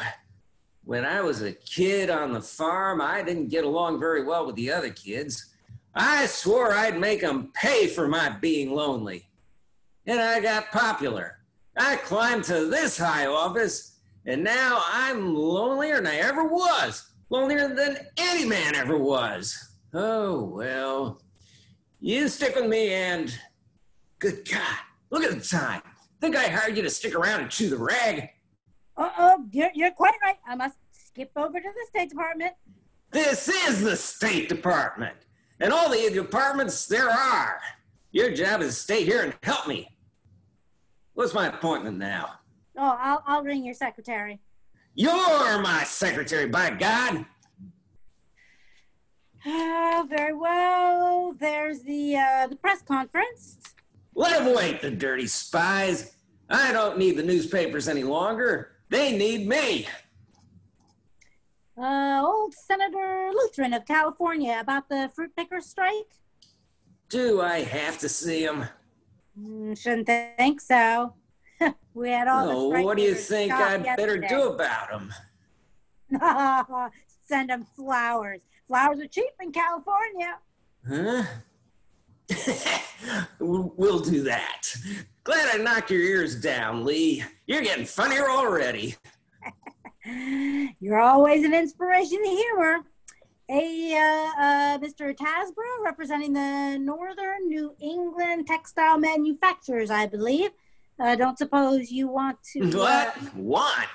When I was a kid on the farm, I didn't get along very well with the other kids. I swore I'd make them pay for my being lonely. And I got popular. I climbed to this high office, and now I'm lonelier than I ever was. Lonelier than any man ever was. Oh, well. You stick with me and... Good God, look at the time. Think I hired you to stick around and chew the rag? Uh-oh, you're, you're quite right. I must skip over to the State Department. This is the State Department. And all the departments there are. Your job is to stay here and help me. What's my appointment now? Oh, I'll, I'll ring your secretary. You're my secretary, by God! Oh, very well. There's the, uh, the press conference. Let them wait, the dirty spies. I don't need the newspapers any longer. They need me. Uh, old Senator Lutheran of California about the fruit picker strike? Do I have to see him? Mm, shouldn't think so. We had all no, the strike. What do you think I'd yesterday. better do about him? Send him flowers. Flowers are cheap in California. Huh? We'll do that. Glad I knocked your ears down, Lee. You're getting funnier already. You're always an inspiration to humor. A uh, uh, Mister Tasbrough, representing the Northern New England textile manufacturers, I believe. I uh, don't suppose you want to... What? Uh, what?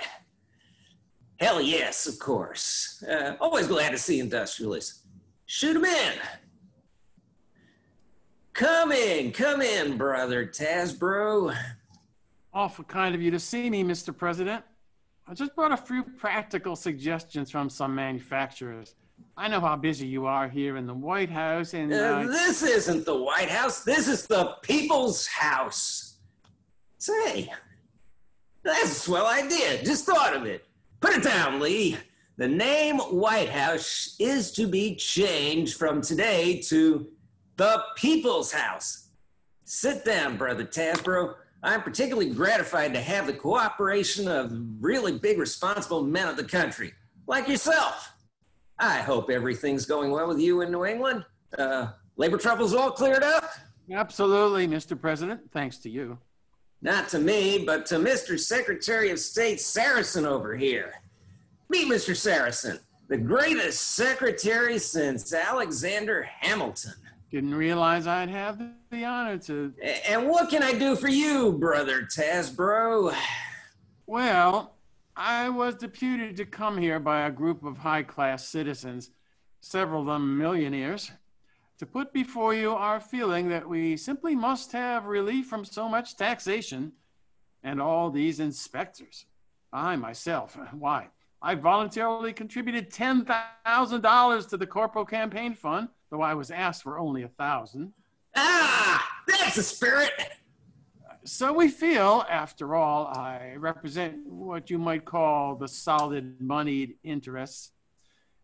Hell yes, of course. Uh, always glad to see industrialists. Shoot 'em in. Come in, come in, Brother Tasbrough. Awful kind of you to see me, Mister President. I just brought a few practical suggestions from some manufacturers. I know how busy you are here in the White House and... Uh, uh, this isn't the White House. This is the People's House. Say, that's a swell idea. Just thought of it. Put it down, Lee. The name White House is to be changed from today to the People's House. Sit down, Brother Tasbrough. I'm particularly gratified to have the cooperation of really big, responsible men of the country, like yourself. I hope everything's going well with you in New England. Uh, labor troubles all cleared up? Absolutely, Mister President, thanks to you. Not to me, but to Mister Secretary of State Sarason over here. Meet Mister Sarason, the greatest secretary since Alexander Hamilton. Didn't realize I'd have the honor to... And what can I do for you, Brother Tasbrough? Well... I was deputed to come here by a group of high-class citizens, several of them millionaires, to put before you our feeling that we simply must have relief from so much taxation and all these inspectors. I myself, why, I voluntarily contributed ten thousand dollars to the Corpo Campaign Fund, though I was asked for only a thousand dollars. Ah, that's the spirit! So we feel, after all, I represent what you might call the solid moneyed interests,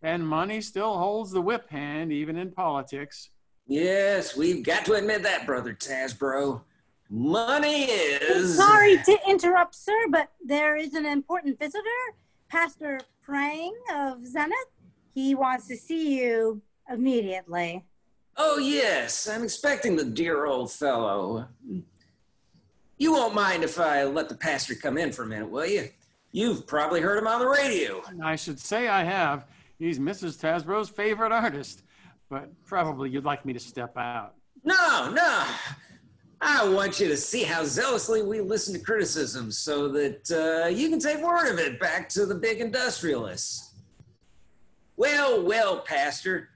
and money still holds the whip hand, even in politics. Yes, we've got to admit that, Brother Tasbrough. Money is... I'm sorry to interrupt, sir, but there is an important visitor, Pastor Prang of Zenith. He wants to see you immediately. Oh, yes. I'm expecting the dear old fellow. You won't mind if I let the pastor come in for a minute, will you? You've probably heard him on the radio. I should say I have. He's Missus Tasbrough's favorite artist. But probably you'd like me to step out. No, no. I want you to see how zealously we listen to criticism so that uh, you can take word of it back to the big industrialists. Well, well, Pastor,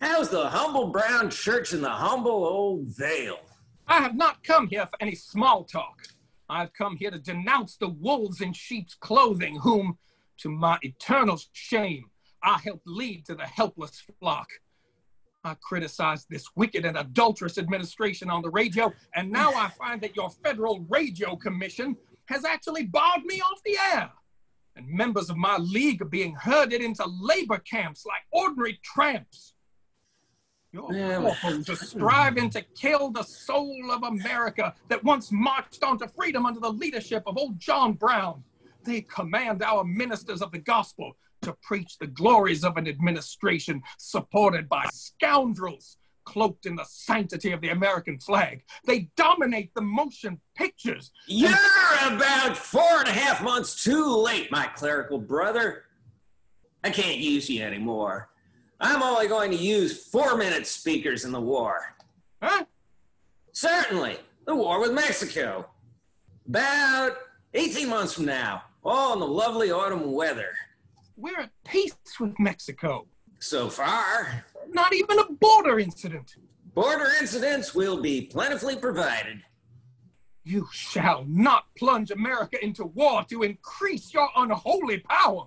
how's the humble brown church in the humble old Vale? I have not come here for any small talk. I've come here to denounce the wolves in sheep's clothing whom, to my eternal shame, I helped lead to the helpless flock. I criticized this wicked and adulterous administration on the radio, and now I find that your Federal Radio Commission has actually barred me off the air. And members of my league are being herded into labor camps like ordinary tramps. Your orphans are striving to kill the soul of America that once marched on to freedom under the leadership of old John Brown. They command our ministers of the gospel to preach the glories of an administration supported by scoundrels cloaked in the sanctity of the American flag. They dominate the motion pictures. You're about four and a half months too late, my clerical brother. I can't use you anymore. I'm only going to use four-minute speakers in the war. Huh? Certainly, the war with Mexico. About eighteen months from now, all in the lovely autumn weather. We're at peace with Mexico. So far. Not even a border incident. Border incidents will be plentifully provided. You shall not plunge America into war to increase your unholy power.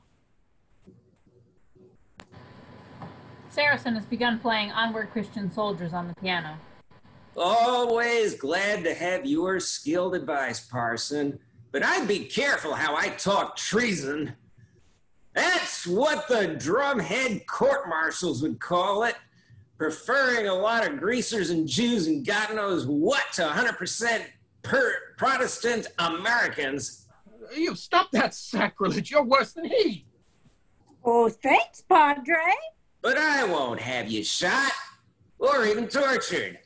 Sarason has begun playing Onward Christian Soldiers on the piano. Always glad to have your skilled advice, Parson. But I'd be careful how I talk treason. That's what the drumhead court-martials would call it, preferring a lot of greasers and Jews and God knows what to one hundred percent per Protestant Americans. You stop that sacrilege. You're worse than he. Oh, thanks, Padre. But I won't have you shot or even tortured.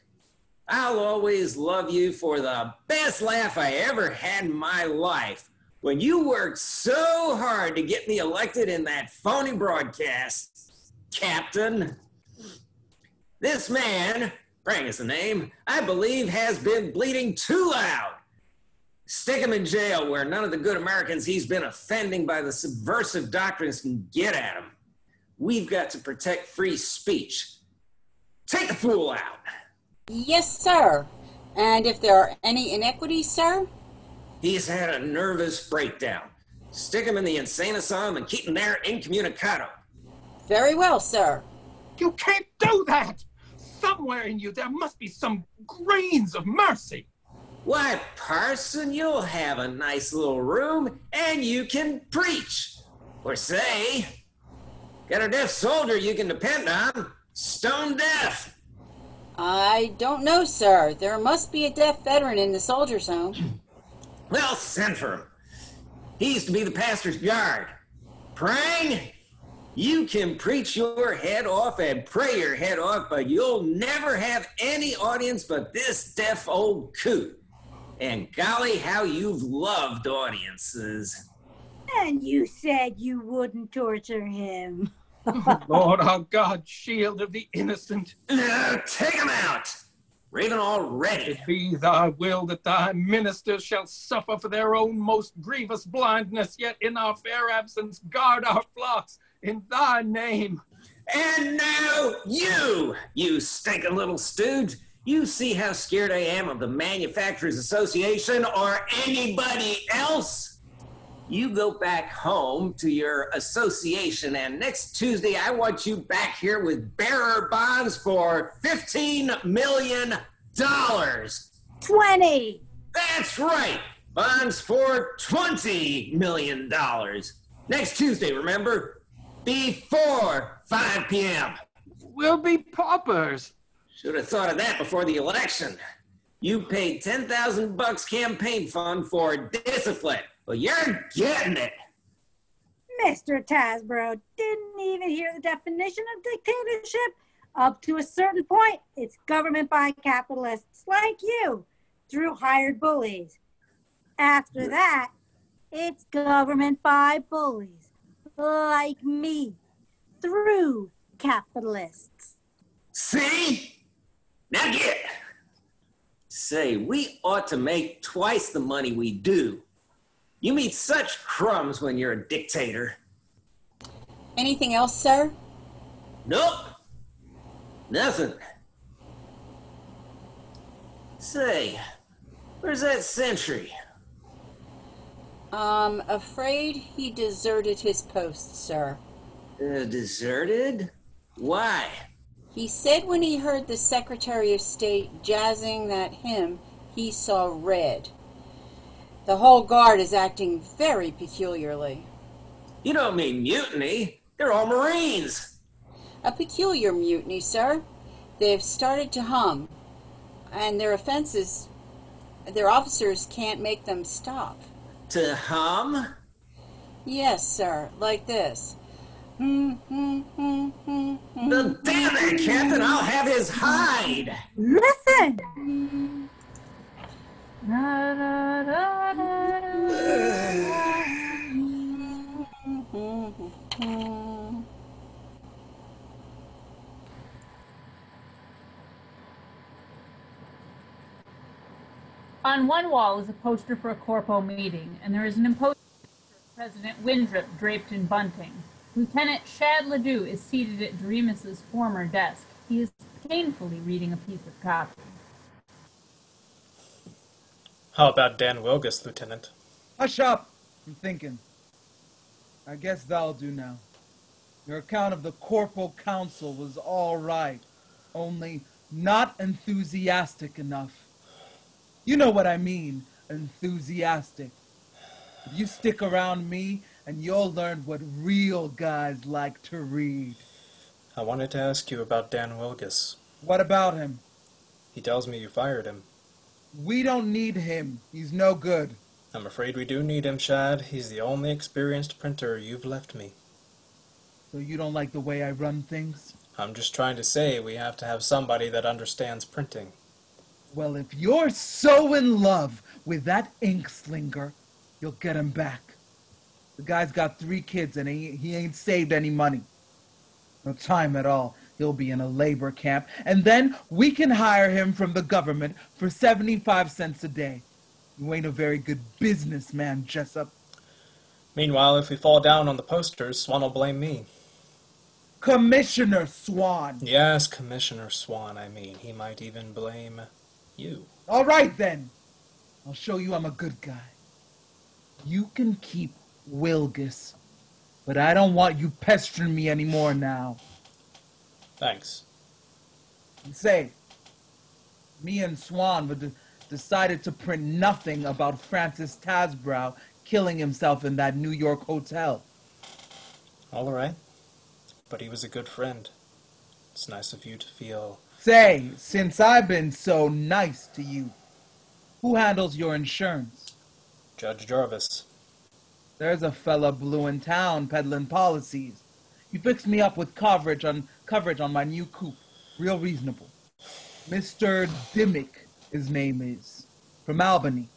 I'll always love you for the best laugh I ever had in my life. When you worked so hard to get me elected in that phony broadcast, Captain, this man, Prang is the name, I believe has been bleeding too loud. Stick him in jail where none of the good Americans he's been offending by the subversive doctrines can get at him. We've got to protect free speech. Take the fool out. Yes, sir. And if there are any inequities, sir? He's had a nervous breakdown. Stick him in the insane asylum and keep him there incommunicado. Very well, sir. You can't do that! Somewhere in you there must be some grains of mercy. Why, Parson, you'll have a nice little room and you can preach. Or say, get a deaf soldier you can depend on, stone deaf. I don't know, sir. There must be a deaf veteran in the soldiers' home. Well, send for him. He used to be the pastor's guard. Prang, you can preach your head off and pray your head off, but you'll never have any audience but this deaf old coot. And golly, how you've loved audiences. And you said you wouldn't torture him. Lord, our God, shield of the innocent. Uh, take him out. Raven already. It be thy will that thy ministers shall suffer for their own most grievous blindness, yet in our fair absence guard our flocks in thy name. And now you, you stinking little stooge, you see how scared I am of the Manufacturers Association or anybody else? You go back home to your association, and next Tuesday I want you back here with bearer bonds for fifteen million dollars. twenty. That's right. Bonds for twenty million dollars. Next Tuesday, remember? Before five p m We'll be paupers. Should have thought of that before the election. You paid ten thousand bucks campaign fund for discipline. Well, you're getting it. Mister Tasbrough didn't even hear the definition of dictatorship. Up to a certain point, it's government by capitalists like you through hired bullies. After that, it's government by bullies like me through capitalists. See? Now get it. Say, we ought to make twice the money we do. You mean such crumbs when you're a dictator. Anything else, sir? Nope. Nothing. Say, where's that sentry? I'm afraid he deserted his post, sir. Uh, deserted? Why? He said when he heard the Secretary of State jazzing that hymn, he saw red. The whole guard is acting very peculiarly. You don't mean mutiny. They're all Marines. A peculiar mutiny, sir. They've started to hum, and their offenses, their officers can't make them stop. To hum? Yes, sir, like this. Well, damn it, Captain, I'll have his hide. Listen. On one wall is a poster for a corpo meeting, and there is an imposing picture of President Windrip draped in bunting. Lieutenant Shad Ledue is seated at Doremus's former desk. He is painfully reading a piece of copy. How about Dan Wilgus, Lieutenant? Hush up! I'm thinking. I guess that'll do now. Your account of the Corporal Council was all right, only not enthusiastic enough. You know what I mean, enthusiastic. If you stick around me, and you'll learn what real guys like to read. I wanted to ask you about Dan Wilgus. What about him? He tells me you fired him. We don't need him. He's no good. I'm afraid we do need him, Shad. He's the only experienced printer you've left me. So you don't like the way I run things? I'm just trying to say we have to have somebody that understands printing. Well, if you're so in love with that ink slinger, you'll get him back. The guy's got three kids and he, he ain't saved any money. No time at all. He'll be in a labor camp. And then we can hire him from the government for seventy-five cents a day. You ain't a very good businessman, Jessup. Meanwhile, if we fall down on the posters, Swan will blame me. Commissioner Swan. Yes, Commissioner Swan, I mean. He might even blame you. All right, then. I'll show you I'm a good guy. You can keep Wilgus, but I don't want you pestering me anymore now. Thanks. And say, me and Swan would decided to print nothing about Francis Tasbrough killing himself in that New York hotel. All right, but he was a good friend. It's nice of you to feel... Say, since I've been so nice to you, who handles your insurance? Judge Jarvis. There's a fella blue in town peddling policies. He fixed me up with coverage on coverage on my new coupe. Real reasonable. Mister Dimmick, his name is, from Albany.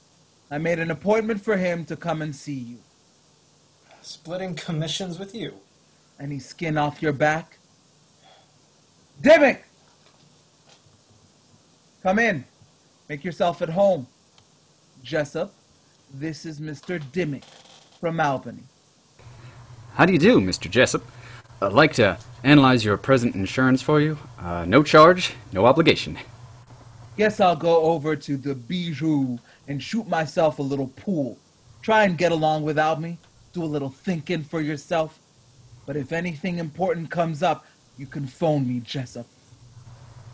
I made an appointment for him to come and see you. Splitting commissions with you. Any skin off your back? Dimmick! Come in. Make yourself at home. Jessup, this is Mister Dimmick. From Albany. How do you do, Mister Jessup? I'd like to analyze your present insurance for you. Uh, no charge, no obligation. Guess I'll go over to the Bijou and shoot myself a little pool. Try and get along without me. Do a little thinking for yourself. But if anything important comes up, you can phone me, Jessup.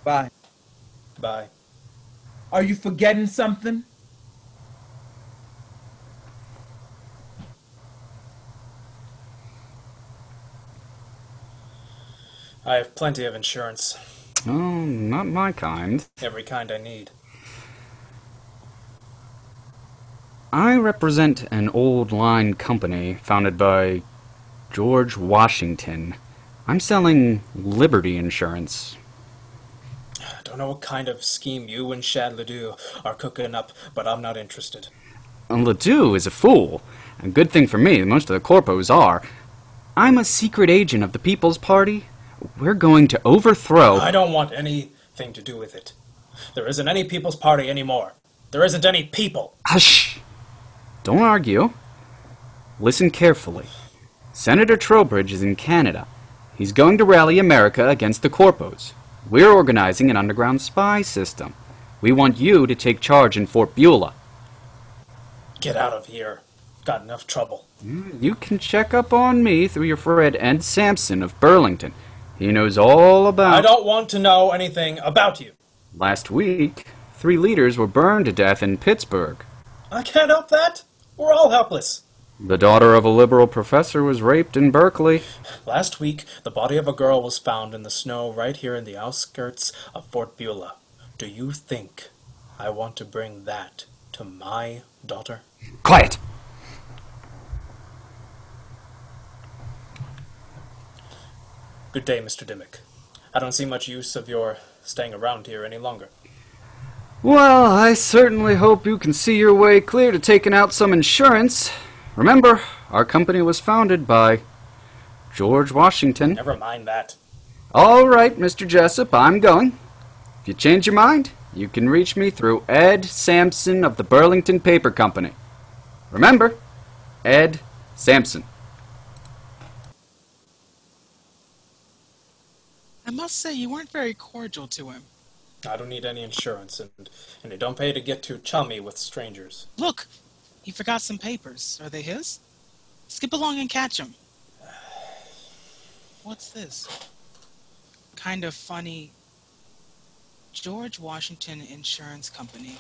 Bye. Bye. Are you forgetting something? I have plenty of insurance. Oh, not my kind. Every kind I need. I represent an old line company founded by George Washington. I'm selling Liberty Insurance. I don't know what kind of scheme you and Shad Ledue are cooking up, but I'm not interested. And Ledue is a fool. A good thing for me, most of the corpos are. I'm a secret agent of the People's Party. We're going to overthrow... I don't want anything to do with it. There isn't any People's Party anymore. There isn't any people. Hush! Don't argue. Listen carefully. Senator Trowbridge is in Canada. He's going to rally America against the corpos. We're organizing an underground spy system. We want you to take charge in Fort Beulah. Get out of here. Got enough trouble. You can check up on me through your friend Ed Sampson of Burlington. He knows all about... I don't want to know anything about you. Last week, three leaders were burned to death in Pittsburgh. I can't help that. We're all helpless. The daughter of a liberal professor was raped in Berkeley. Last week, the body of a girl was found in the snow right here in the outskirts of Fort Beulah. Do you think I want to bring that to my daughter? Quiet! Good day, Mister Dimmick. I don't see much use of your staying around here any longer. Well, I certainly hope you can see your way clear to taking out some insurance. Remember, our company was founded by George Washington. Never mind that. All right, Mister Jessup, I'm going. If you change your mind, you can reach me through Ed Sampson of the Burlington Paper Company. Remember, Ed Sampson. I must say, you weren't very cordial to him. I don't need any insurance, and, and it don't pay to get too chummy with strangers. Look! He forgot some papers. Are they his? Skip along and catch him. What's this? Kind of funny. George Washington Insurance Company.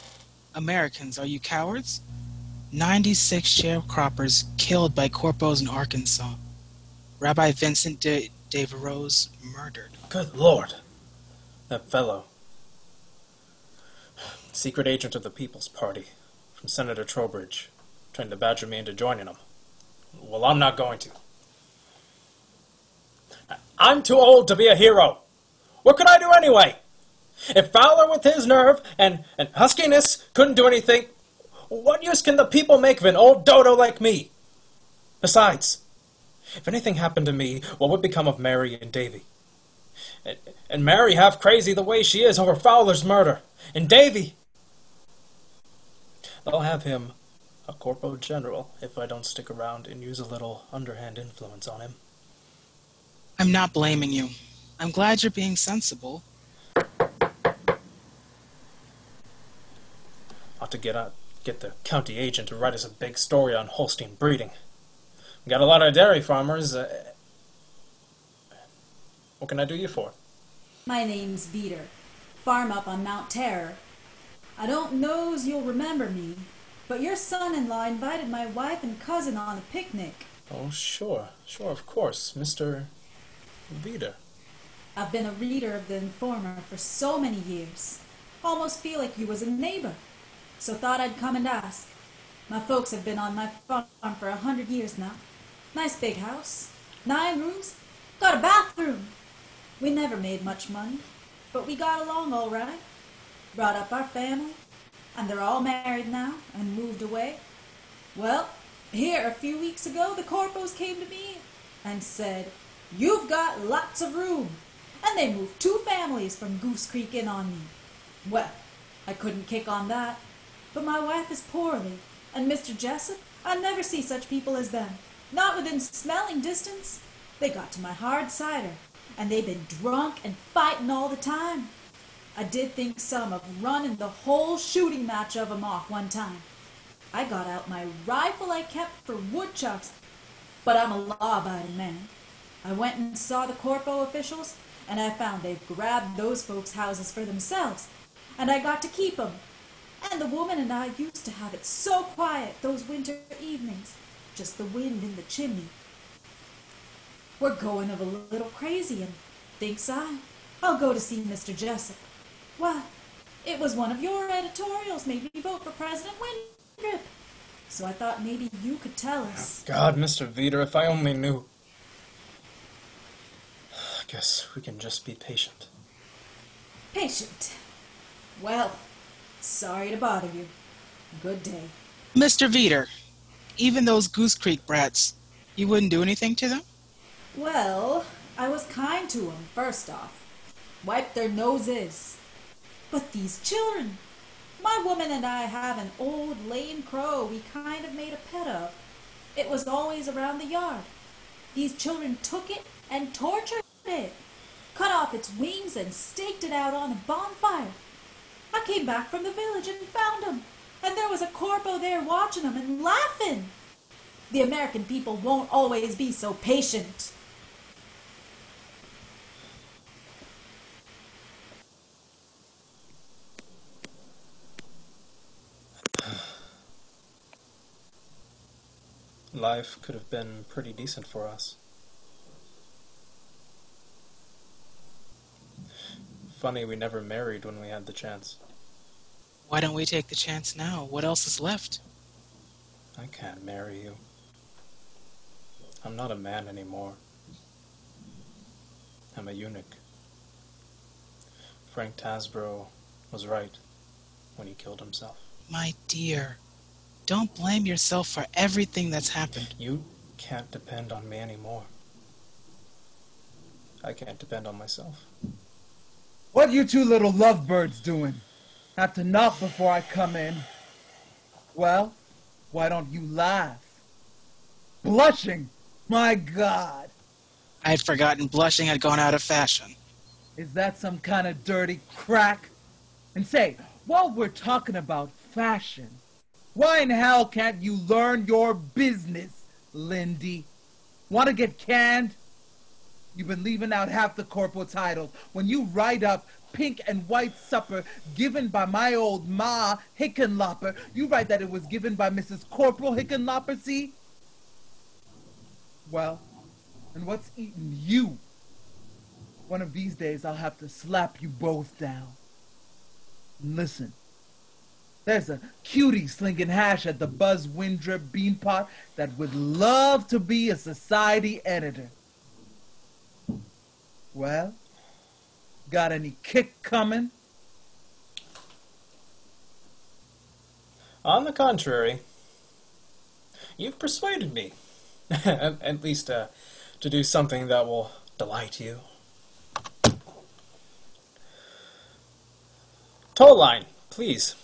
Americans, are you cowards? ninety-six sharecroppers killed by corpos in Arkansas. Rabbi Vincent de Devereaux murdered. Good Lord. That fellow. Secret agent of the People's Party. From Senator Trowbridge. Trying to badger me into joining him. Well, I'm not going to. I'm too old to be a hero. What could I do anyway? If Fowler with his nerve and, and huskiness couldn't do anything, what use can the people make of an old dodo like me? Besides, if anything happened to me, what would become of Mary and Davy? And, and Mary half crazy the way she is over Fowler's murder. And Davy... I'll have him a corpo general if I don't stick around and use a little underhand influence on him. I'm not blaming you. I'm glad you're being sensible. Ought to get out, get the county agent to write us a big story on Holstein breeding. We got a lot of dairy farmers. Uh, what can I do you for? My name's Veeder. Farm up on Mount Terror. I don't know's you'll remember me, but your son-in-law invited my wife and cousin on a picnic. Oh, sure. Sure, of course. Mister Veeder. I've been a reader of the Informer for so many years. Almost feel like you was a neighbor. So thought I'd come and ask. My folks have been on my farm for a hundred years now. Nice big house. Nine rooms. Got a bathroom. We never made much money, but we got along all right. Brought up our family, and they're all married now and moved away. Well, here a few weeks ago, the corpos came to me and said, "You've got lots of room." And they moved two families from Goose Creek in on me. Well, I couldn't kick on that, but my wife is poorly, and Mister Jessup, I never see such people as them. Not within smelling distance. They got to my hard cider, and they've been drunk and fighting all the time. I did think some of running the whole shooting match of 'em off one time. I got out my rifle I kept for woodchucks, but I'm a law-abiding man. I went and saw the corpo officials, and I found they've grabbed those folks' houses for themselves, and I got to keep 'em. And the woman and I used to have it so quiet those winter evenings, just the wind in the chimney. We're going of a little crazy, and thinks I, I'll go to see Mister Jessup. Why, it was one of your editorials made me vote for President Windrip. so I thought maybe you could tell us. Oh God, Mister Veeder, if I only knew. I guess we can just be patient. Patient? Well, sorry to bother you. Good day. Mister Veeder, even those Goose Creek brats, you wouldn't do anything to them? Well, I was kind to them, first off. Wiped their noses. But these children... My woman and I have an old lame crow we kind of made a pet of. It was always around the yard. These children took it and tortured it. Cut off its wings and staked it out on a bonfire. I came back from the village and found them. And there was a corpo there watching them and laughing. The American people won't always be so patient. Life could have been pretty decent for us. Funny we never married when we had the chance. Why don't we take the chance now? What else is left? I can't marry you. I'm not a man anymore. I'm a eunuch. Frank Tasbrough was right when he killed himself. My dear, don't blame yourself for everything that's happened. You can't depend on me anymore. I can't depend on myself. What you two little lovebirds doing? Have to knock before I come in. Well, why don't you laugh? Blushing! My God! I had forgotten blushing had gone out of fashion. Is that some kind of dirty crack? And say, while we're talking about fashion, why in hell can't you learn your business, Lindy? Want to get canned? You've been leaving out half the corporal titles. When you write up pink and white supper given by my old ma Hickenlopper, you write that it was given by Missus Corporal Hickenlopper, see? Well, and what's eating you? One of these days I'll have to slap you both down. And listen. There's a cutie slinging hash at the Buzz Windrip Beanpot that would love to be a society editor. Well, got any kick coming? On the contrary, you've persuaded me, at, at least uh, to do something that will delight you. Toll line, please.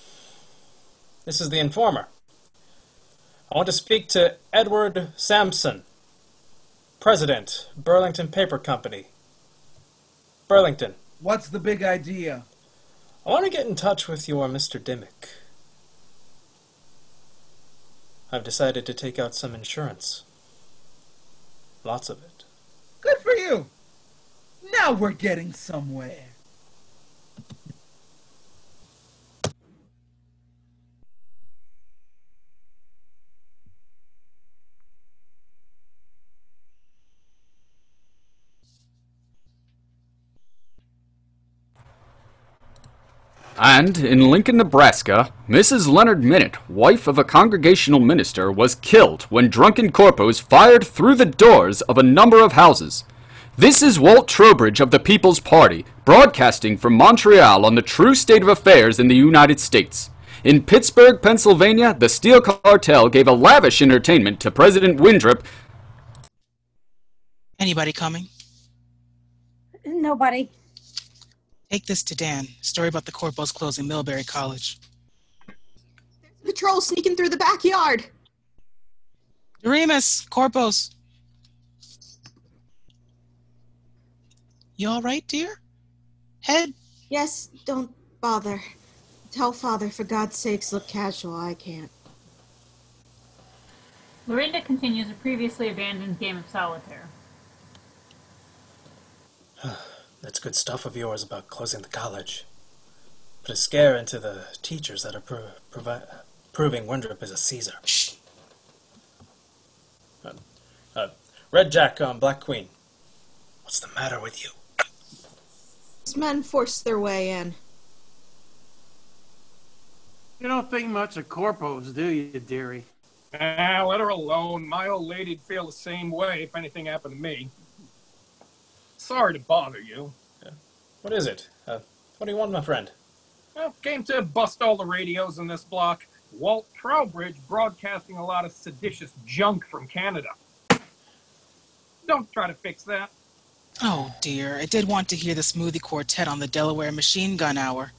This is the informer. I want to speak to Edward Sampson, President, Burlington Paper Company. Burlington. What's the big idea? I want to get in touch with your Mister Dimmick. I've decided to take out some insurance. Lots of it. Good for you. Now we're getting somewhere. And in Lincoln, Nebraska, Missus Leonard Minott, wife of a Congregational minister, was killed when drunken corpos fired through the doors of a number of houses. This is Walt Trowbridge of the People's Party, broadcasting from Montreal on the true state of affairs in the United States. In Pittsburgh, Pennsylvania, the Steel Cartel gave a lavish entertainment to President Windrip. Anybody coming? Nobody. Take this to Dan. Story about the corporals closing Millbury College. There's a patrol sneaking through the backyard. Doremus, corpos. You all right, dear? Head? Yes, don't bother. Tell Father, for God's sakes, look casual. I can't. Lorinda continues a previously abandoned game of solitaire. That's good stuff of yours about closing the college. Put a scare into the teachers that are pro provi proving Windrip is a Caesar. Shh. Uh, uh, Red Jack on Black Queen. What's the matter with you? These men forced their way in. You don't think much of corpos, do you, dearie? Ah, let her alone. My old lady'd feel the same way if anything happened to me. Sorry to bother you. Uh, what is it? Uh, what do you want, my friend? Well, came to bust all the radios in this block. Walt Trowbridge broadcasting a lot of seditious junk from Canada. Don't try to fix that. Oh, dear. I did want to hear the smoothie quartet on the Delaware machine gun hour.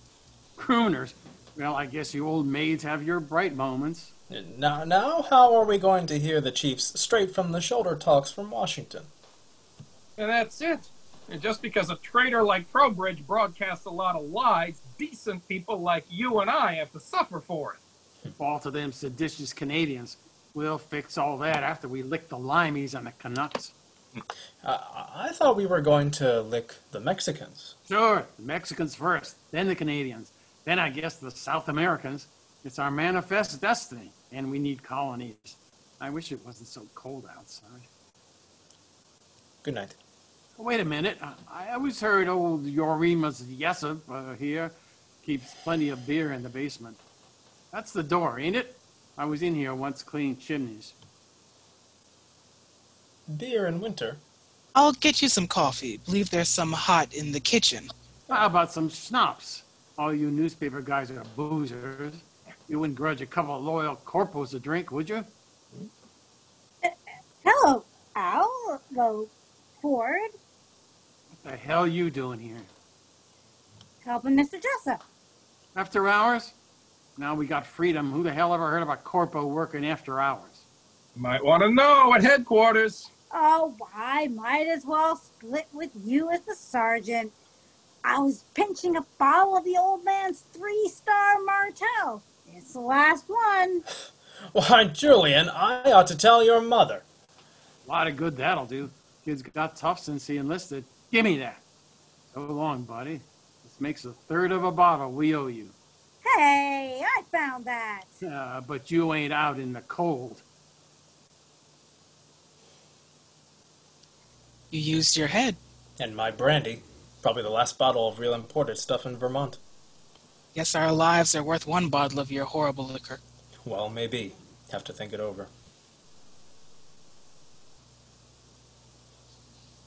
Crooners. Well, I guess you old maids have your bright moments. Now, now, how are we going to hear the Chiefs straight from the shoulder talks from Washington? And that's it. And just because a traitor like Trowbridge broadcasts a lot of lies, decent people like you and I have to suffer for it. Fall to them seditious Canadians. We'll fix all that after we lick the Limeys and the Canucks. Uh, I thought we were going to lick the Mexicans. Sure, the Mexicans first, then the Canadians, then I guess the South Americans. It's our manifest destiny, and we need colonies. I wish it wasn't so cold outside. Good night. Wait a minute. I always heard old Doremus Jessup uh, here keeps plenty of beer in the basement. That's the door, ain't it? I was in here once cleaning chimneys. Beer in winter? I'll get you some coffee. Believe there's some hot in the kitchen. How about some schnapps? All you newspaper guys are boozers. You wouldn't grudge a couple of loyal corporals a drink, would you? Uh, hello. I'll go forward. What the hell you doing here? Helping Mister Jessup. After hours? Now we got freedom. Who the hell ever heard of a corpo working after hours? Might want to know at headquarters. Oh, I might as well split with you as the sergeant. I was pinching a bottle of the old man's three-star Martel. It's the last one. Why, Julian, I ought to tell your mother. A lot of good that'll do. Kid's got tough since he enlisted. Gimme that. So long, buddy. This makes a third of a bottle we owe you. Hey, I found that. Uh, but you ain't out in the cold. You used your head. And my brandy. Probably the last bottle of real imported stuff in Vermont. Yes, our lives are worth one bottle of your horrible liquor. Well, maybe. Have to think it over.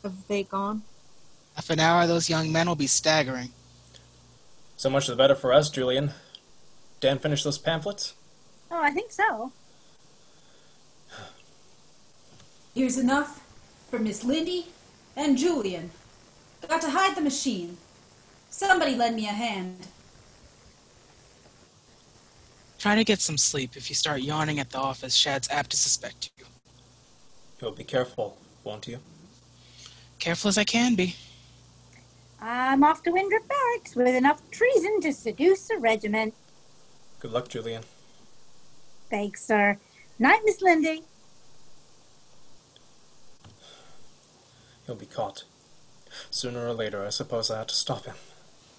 Have they gone? Half an hour, those young men will be staggering. So much the better for us, Julian. Dan finished those pamphlets? Oh, I think so. Here's enough for Miss Lindy and Julian. Got to hide the machine. Somebody lend me a hand. Try to get some sleep. If you start yawning at the office, Shad's apt to suspect you. You'll be careful, won't you? Careful as I can be. I'm off to Windrip Barracks with enough treason to seduce a regiment. Good luck, Julian. Thanks, sir. Night, Miss Lindy. He'll be caught. Sooner or later, I suppose I had to stop him.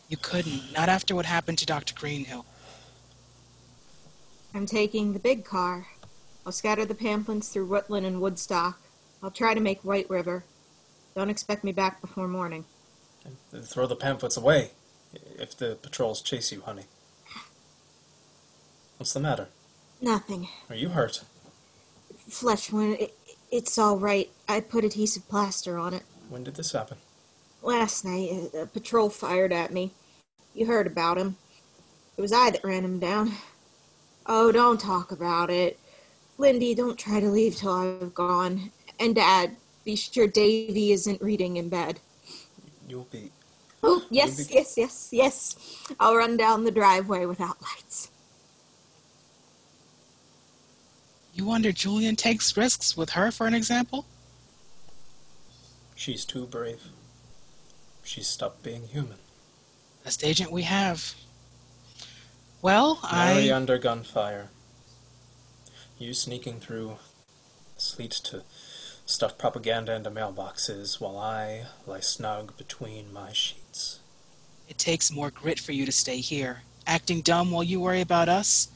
You couldn't. Not after what happened to Doctor Greenhill. I'm taking the big car. I'll scatter the pamphlets through Rutland and Woodstock. I'll try to make White River. Don't expect me back before morning. And throw the pamphlets away if the patrols chase you, honey. What's the matter? Nothing. Are you hurt? Flesh wound. It, it's all right. I put adhesive plaster on it. When did this happen? Last night, a patrol fired at me. You heard about him. It was I that ran him down. Oh, don't talk about it. Lindy, don't try to leave till I've gone. And Dad, be sure Davy isn't reading in bed. You'll be... Oh, yes, be... yes, yes, yes. I'll run down the driveway without lights. You wonder Julian takes risks with her, for an example? She's too brave. She stopped being human. Best agent we have. Well, I... Mary under gunfire. You sneaking through sleet to stuff propaganda into mailboxes while I lie snug between my sheets. It takes more grit for you to stay here. Acting dumb while you worry about us.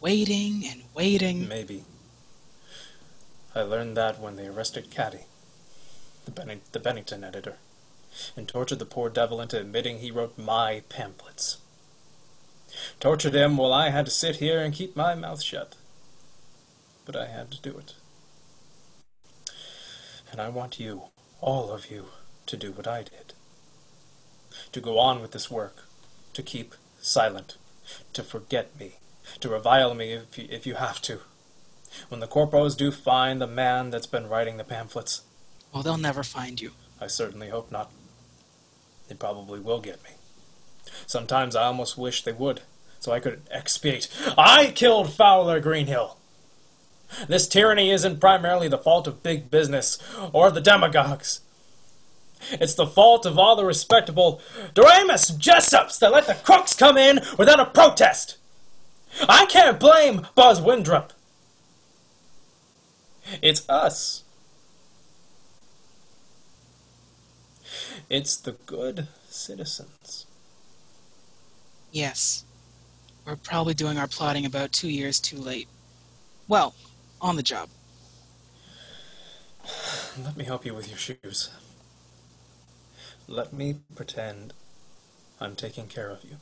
Waiting and waiting. Maybe. I learned that when they arrested Caddy, the, Benning the Bennington editor, and tortured the poor devil into admitting he wrote my pamphlets. Tortured him while I had to sit here and keep my mouth shut. but I had to do it. And I want you, all of you, to do what I did. To go on with this work, to keep silent, to forget me, to revile me if you, if you have to. When the corpos do find the man that's been writing the pamphlets... Well, they'll never find you. I certainly hope not. They probably will get me. Sometimes I almost wish they would, so I could expiate. I killed Fowler Greenhill! This tyranny isn't primarily the fault of big business, or the demagogues. It's the fault of all the respectable Doremus Jessups that let the crooks come in without a protest! I can't blame Buzz Windrip. It's us. It's the good citizens. Yes. We're probably doing our plotting about two years too late. Well, on the job. Let me help you with your shoes. Let me pretend I'm taking care of you.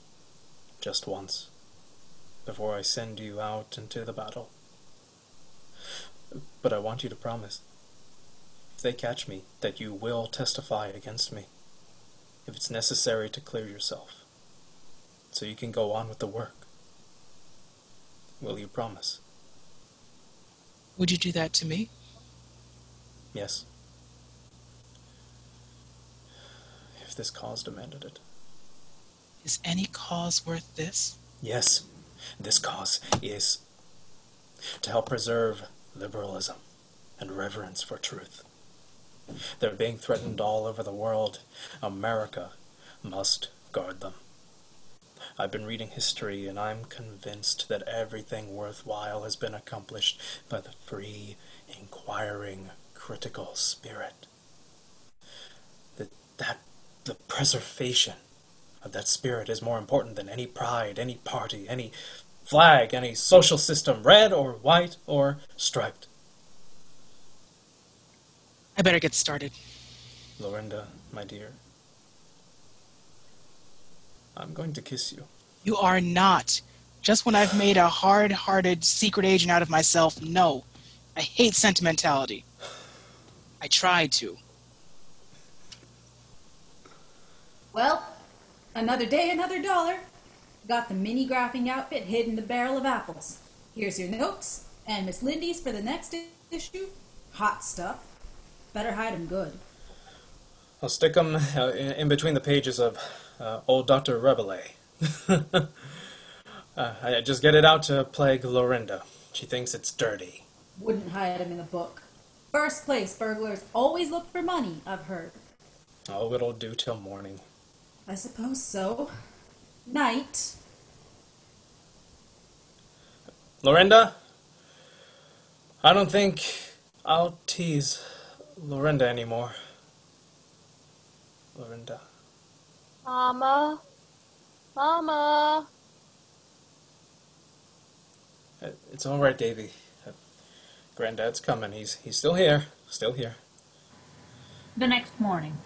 Just once. Before I send you out into the battle. But I want you to promise, if they catch me, that you will testify against me, if it's necessary to clear yourself, so you can go on with the work. Will you promise? Would you do that to me? Yes. If this cause demanded it. Is any cause worth this? Yes. This cause is to help preserve liberalism and reverence for truth. They're being threatened all over the world. America must guard them. I've been reading history, and I'm convinced that everything worthwhile has been accomplished by the free, inquiring, critical spirit. That, that the preservation of that spirit is more important than any pride, any party, any flag, any social system, red or white or striped. I better get started. Lorinda, my dear, I'm going to kiss you. You are not. Just when I've made a hard-hearted secret agent out of myself, no. I hate sentimentality. I tried to. Well, another day, another dollar. Got the mini graphing outfit hid in the barrel of apples. Here's your notes, and Miss Lindy's for the next issue. Hot stuff. Better hide 'em good. I'll stick 'em uh, in between the pages of uh, old Doctor Rabelais. uh, I just get it out to plague Lorinda. She thinks it's dirty. Wouldn't hide 'em in a book. First place burglars always look for money, I've heard. Oh, it'll do till morning. I suppose so. Night. Lorinda? I don't think I'll tease Lorinda anymore. Lorinda. Mama. Mama. It's all right, Davy. Granddad's coming. He's, he's still here. Still here. The next morning.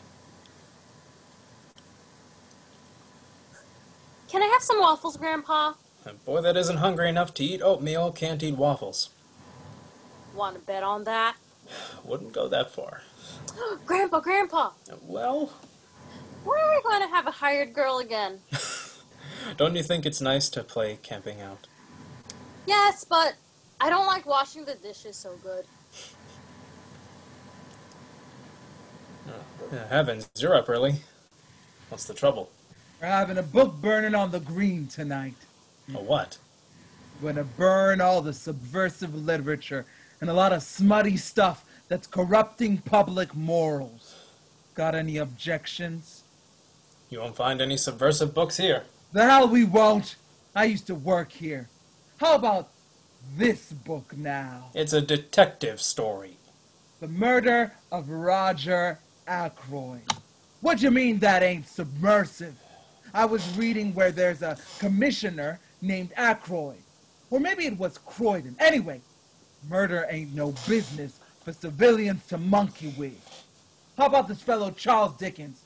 Can I have some waffles, Grandpa? A boy that isn't hungry enough to eat oatmeal can't eat waffles. Want to bet on that? Wouldn't go that far. Grandpa, Grandpa! Well? We're going to have a hired girl again. Don't you think it's nice to play camping out? Yes, but I don't like washing the dishes so good. Oh, heavens, you're up early. What's the trouble? We're having a book burning on the green tonight. A what? We're gonna burn all the subversive literature and a lot of smutty stuff that's corrupting public morals. Got any objections? You won't find any subversive books here. The hell we won't. I used to work here. How about this book now? It's a detective story. The Murder of Roger Ackroyd. What do you mean that ain't subversive? I was reading where there's a commissioner named Ackroyd. Or maybe it was Croydon. Anyway, murder ain't no business for civilians to monkey with. How about this fellow Charles Dickens?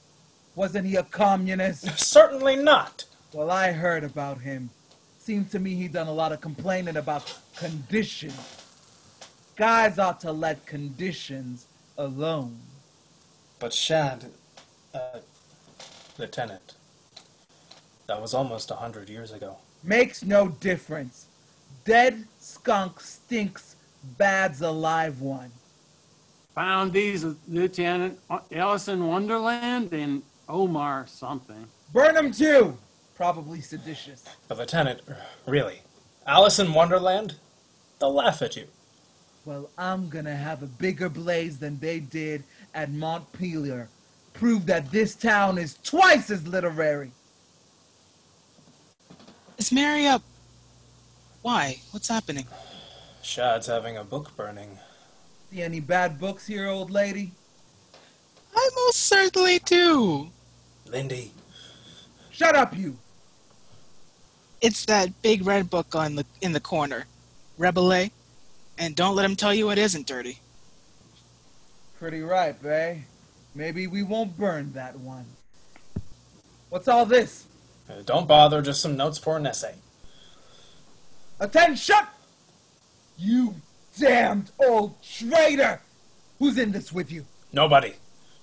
Wasn't he a communist? Certainly not. Well, I heard about him. Seemed to me he done a lot of complaining about conditions. Guys ought to let conditions alone. But Shad, uh, Lieutenant, that was almost a hundred years ago. Makes no difference. Dead skunk stinks bad's a live one. Found these, Lieutenant, Ellison Wonderland and Omar something. Burn them too! Probably seditious. But Lieutenant, really, Alice in Wonderland? They'll laugh at you. Well, I'm gonna have a bigger blaze than they did at Montpelier. Prove that this town is twice as literary. Is Mary up? Why? What's happening? Shad's having a book burning. See any bad books here, old lady? I most certainly do. Lindy. Shut up, you. It's that big red book on the in the corner. Rebele. And don't let him tell you it isn't dirty. Pretty ripe, eh? Maybe we won't burn that one. What's all this? Uh, don't bother, just some notes for an essay. Attention! You damned old traitor! Who's in this with you? Nobody.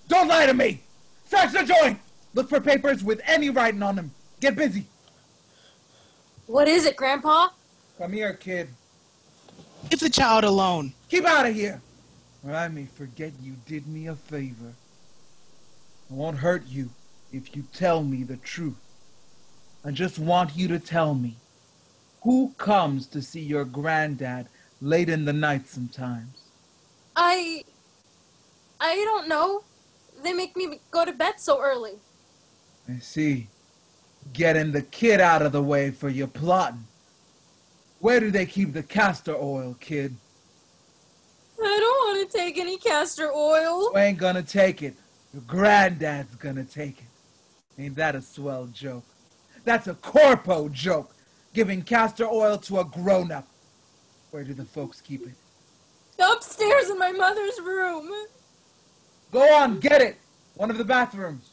Don't lie to me! Search the joint! Look for papers with any writing on them. Get busy. What is it, Grandpa? Come here, kid. Leave the child alone. Keep out of here, or I may forget you did me a favor. I won't hurt you if you tell me the truth. I just want you to tell me who comes to see your granddad late in the night sometimes. I... I don't know. They make me go to bed so early. I see. Getting the kid out of the way for your plotting. Where do they keep the castor oil, kid? I don't want to take any castor oil. You ain't gonna take it. Your granddad's gonna take it. Ain't that a swell joke? That's a corpo joke, giving castor oil to a grown-up. Where do the folks keep it? Upstairs in my mother's room. Go on, get it. One of the bathrooms.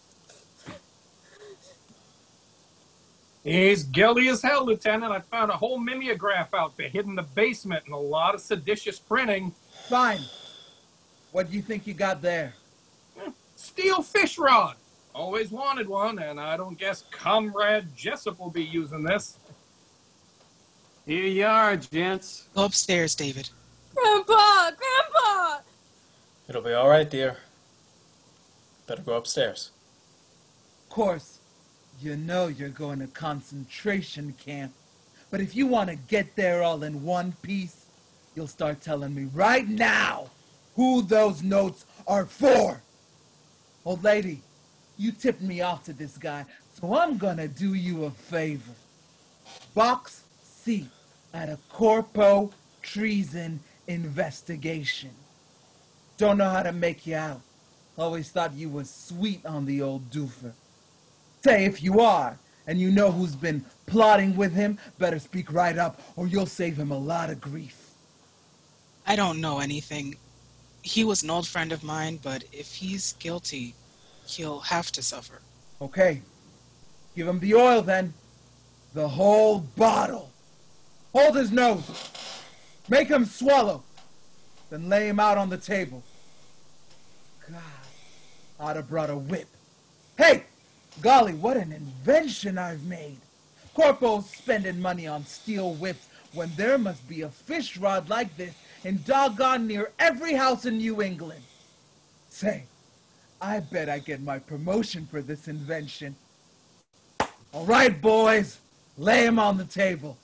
He's guilty as hell, Lieutenant. I found a whole mimeograph out there hidden in the basement and a lot of seditious printing. Fine. What do you think you got there? Steel fish rod. Always wanted one, and I don't guess Comrade Jessup will be using this. Here you are, gents. Go upstairs, David. Grandpa! Grandpa! It'll be all right, dear. Better go upstairs. Of course. You know you're going to concentration camp, but if you want to get there all in one piece, you'll start telling me right now who those notes are for. Old lady, you tipped me off to this guy, so I'm going to do you a favor. Box C at a corpo treason investigation. Don't know how to make you out. Always thought you were sweet on the old doofer. Say if you are, and you know who's been plotting with him, better speak right up, or you'll save him a lot of grief. I don't know anything. He was an old friend of mine, but if he's guilty, he'll have to suffer. Okay. Give him the oil, then. The whole bottle. Hold his nose. Make him swallow. Then lay him out on the table. God, I'd have brought a whip. Hey! Golly, what an invention I've made. Corpos spending money on steel whips when there must be a fish rod like this in doggone near every house in New England. Say, I bet I get my promotion for this invention. All right, boys, lay him on the table.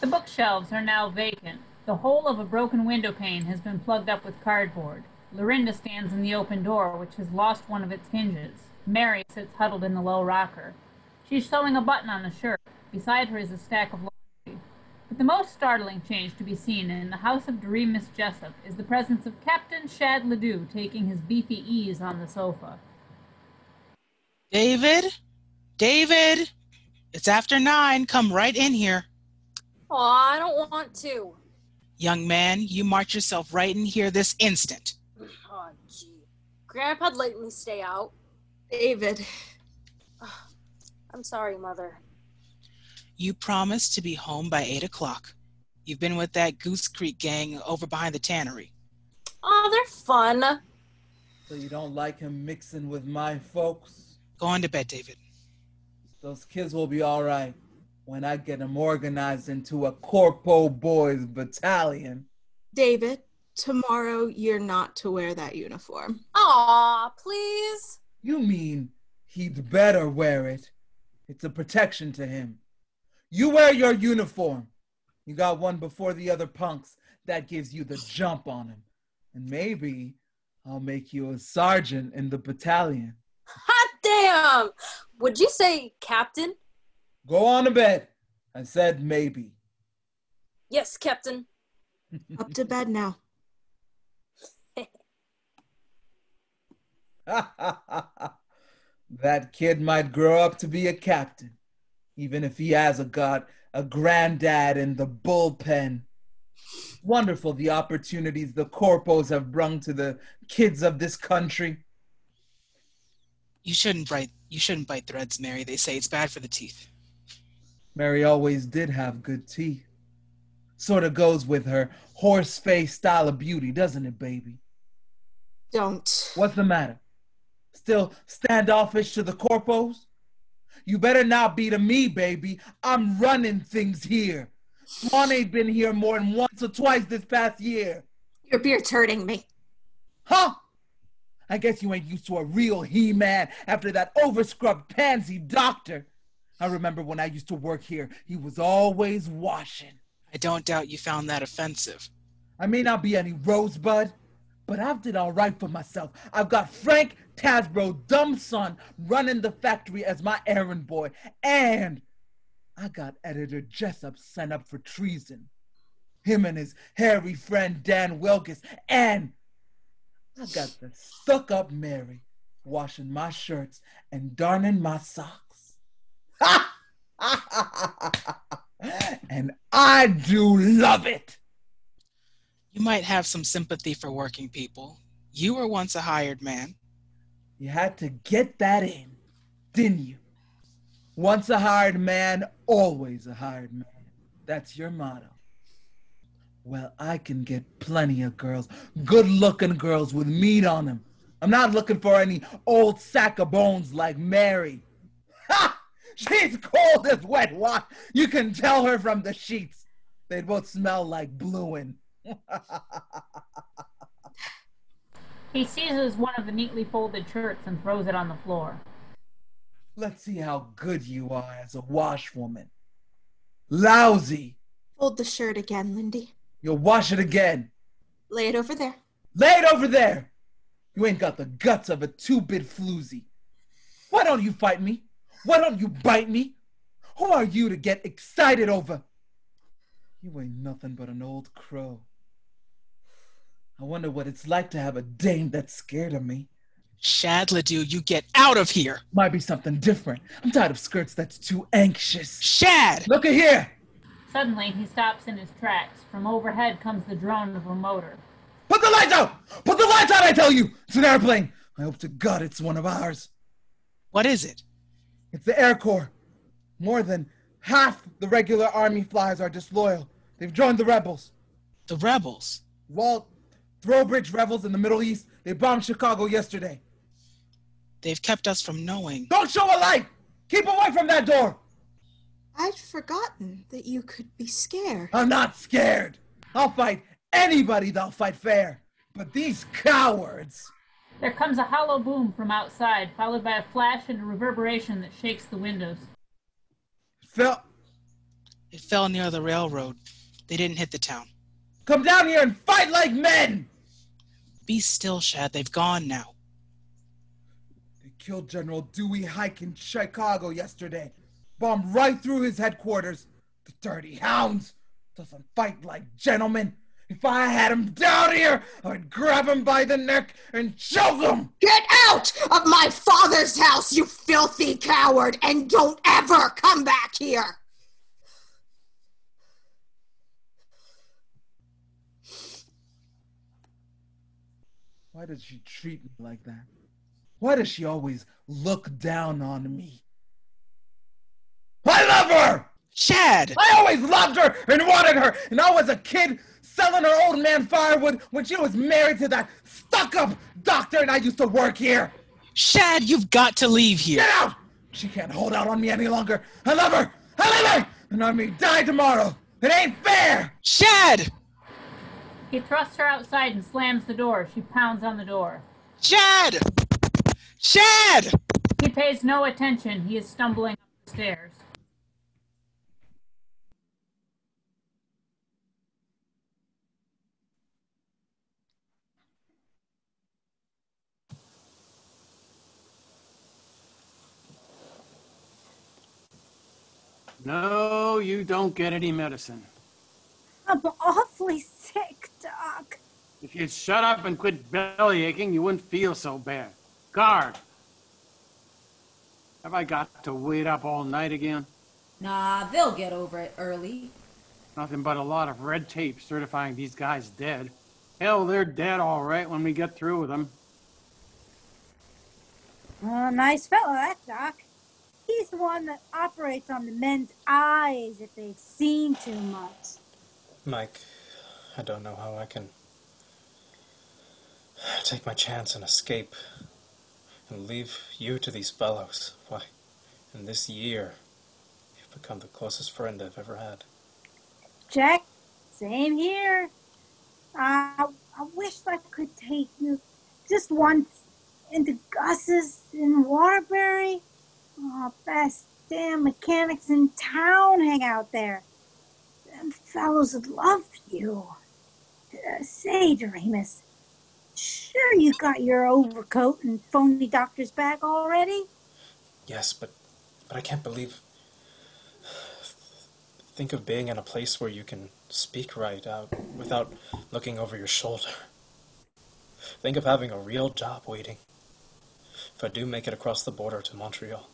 The bookshelves are now vacant. The whole of a broken window pane has been plugged up with cardboard. Lorinda stands in the open door, which has lost one of its hinges. Mary sits huddled in the low rocker. She's sewing a button on a shirt. Beside her is a stack of laundry. But the most startling change to be seen in the house of Doremus Jessup is the presence of Captain Shad Ledue taking his beefy ease on the sofa. David? David? It's after nine. Come right in here. Aw, I don't want to. Young man, you march yourself right in here this instant. Oh, gee. Grandpa'd let me stay out. David. Oh, I'm sorry, Mother. You promised to be home by eight o'clock. You've been with that Goose Creek gang over behind the tannery. Oh, they're fun. So you don't like him mixing with my folks? Go on to bed, David. Those kids will be all right when I get them organized into a Corpo Boys battalion. David, tomorrow you're not to wear that uniform. Aw, please? You mean he'd better wear it. It's a protection to him. You wear your uniform. You got one before the other punks. That gives you the jump on him. And maybe I'll make you a sergeant in the battalion. Hot damn! Would you say captain? Go on to bed. I said maybe. Yes, captain. Up to bed now. That kid might grow up to be a captain, even if he has a god, a granddad in the bullpen. Wonderful, the opportunities the corpos have brung to the kids of this country. You shouldn't bite, you shouldn't bite threads, Mary. They say it's bad for the teeth. Mary always did have good teeth. Sort of goes with her horse face style of beauty, doesn't it, baby? Don't. What's the matter? Still standoffish to the corpos? You better not be to me, baby. I'm running things here. Swan ain't been here more than once or twice this past year. Your beard's hurting me. Huh? I guess you ain't used to a real he-man after that overscrubbed pansy doctor. I remember when I used to work here, he was always washing. I don't doubt you found that offensive. I may not be any rosebud, but I've did all right for myself. I've got Frank Tasbrough, dumb son, running the factory as my errand boy, and I got Editor Jessup sent up for treason. Him and his hairy friend Dan Wilkes, and I got the stuck-up Mary washing my shirts and darning my socks. And I do love it. You might have some sympathy for working people. You were once a hired man. You had to get that in, didn't you? Once a hired man, always a hired man. That's your motto. Well, I can get plenty of girls, good-looking girls with meat on them. I'm not looking for any old sack of bones like Mary. Ha! She's cold as wet wash. You can tell her from the sheets. They both smell like blueing. He seizes one of the neatly folded shirts and throws it on the floor. Let's see how good you are as a washwoman. Lousy. Fold the shirt again, Lindy. You'll wash it again. Lay it over there. Lay it over there! You ain't got the guts of a two-bit floozy. Why don't you fight me? Why don't you bite me? Who are you to get excited over? You ain't nothing but an old crow. I wonder what it's like to have a dame that's scared of me. Shad Ledue, you get out of here. Might be something different. I'm tired of skirts that's too anxious. Shad! Look at here! Suddenly, he stops in his tracks. From overhead comes the drone of a motor. Put the lights out! Put the lights out, I tell you! It's an airplane. I hope to God it's one of ours. What is it? It's the Air Corps. More than half the regular army flies are disloyal. They've joined the rebels. The rebels? Well, Trowbridge rebels in the Middle East. They bombed Chicago yesterday. They've kept us from knowing. Don't show a light! Keep away from that door! I'd forgotten that you could be scared. I'm not scared. I'll fight anybody that'll fight fair. But these cowards... There comes a hollow boom from outside, followed by a flash and a reverberation that shakes the windows. It fell... It fell near the railroad. They didn't hit the town. Come down here and fight like men! Be still, Shad. They've gone now. Killed General Dewey Hike in Chicago yesterday. Bombed right through his headquarters. The dirty hounds. Doesn't fight like gentlemen. If I had him down here, I'd grab him by the neck and choke him. Get out of my father's house, you filthy coward, and don't ever come back here. Why does she treat me like that? Why does she always look down on me? I love her! Shad! I always loved her and wanted her, and I was a kid selling her old man firewood when she was married to that stuck-up doctor and I used to work here. Shad, you've got to leave here. Get out! She can't hold out on me any longer. I love her! I love her! And I may die tomorrow. It ain't fair! Shad! He thrusts her outside and slams the door. She pounds on the door. Shad! Shad! He pays no attention. He is stumbling up the stairs. No, you don't get any medicine. I'm awfully sick, Doc. If you'd shut up and quit belly aching, you wouldn't feel so bad. Guard! Have I got to wait up all night again? Nah, they'll get over it early. Nothing but a lot of red tape certifying these guys dead. Hell, they're dead all right when we get through with them. Well, nice fellow, that Doc. He's the one that operates on the men's eyes if they've seen too much. Mike, I don't know how I can take my chance and escape and leave you to these fellows. Why, in this year, you've become the closest friend I've ever had. Jack, same here. Uh, I wish I could take you just once into Gus's in Warbury. Oh, best damn mechanics in town hang out there. Them fellows would love you. Uh, say, Doremus, sure you got your overcoat and phony doctor's bag already? Yes, but, but I can't believe... Think of being in a place where you can speak right out without looking over your shoulder. Think of having a real job waiting. If I do make it across the border to Montreal.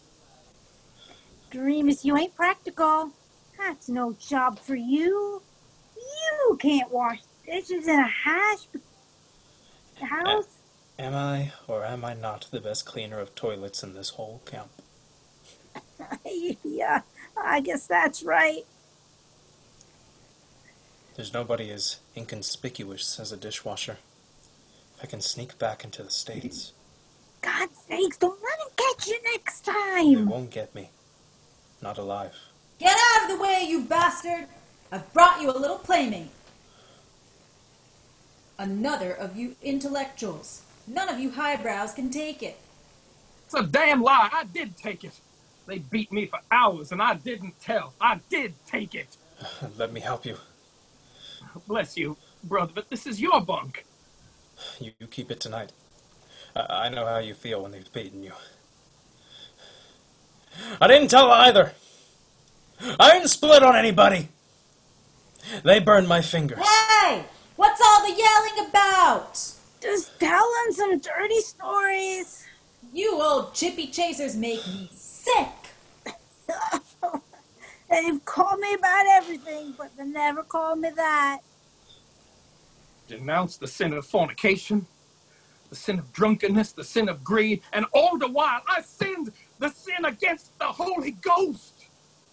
Doremus, you ain't practical. That's no job for you. You can't wash dishes in a hash house. A am I or am I not the best cleaner of toilets in this whole camp? Yeah, I guess that's right. There's nobody as inconspicuous as a dishwasher. If I can sneak back into the States. God's sakes, don't let him catch you next time. They won't get me. Not alive. Get out of the way, you bastard! I've brought you a little playmate. Another of you intellectuals. None of you highbrows can take it. It's a damn lie. I did take it. They beat me for hours and I didn't tell. I did take it. Let me help you. Bless you, brother, but this is your bunk. You, you keep it tonight. I, I know how you feel when they've beaten you. I didn't tell either. I didn't split on anybody. They burned my fingers. Hey! What's all the yelling about? Just tell them some dirty stories. You old chippy chasers make me sick. They've called me about everything, but they never called me that. Denounce the sin of fornication, the sin of drunkenness, the sin of greed, and all the while I sinned. The sin against the Holy Ghost.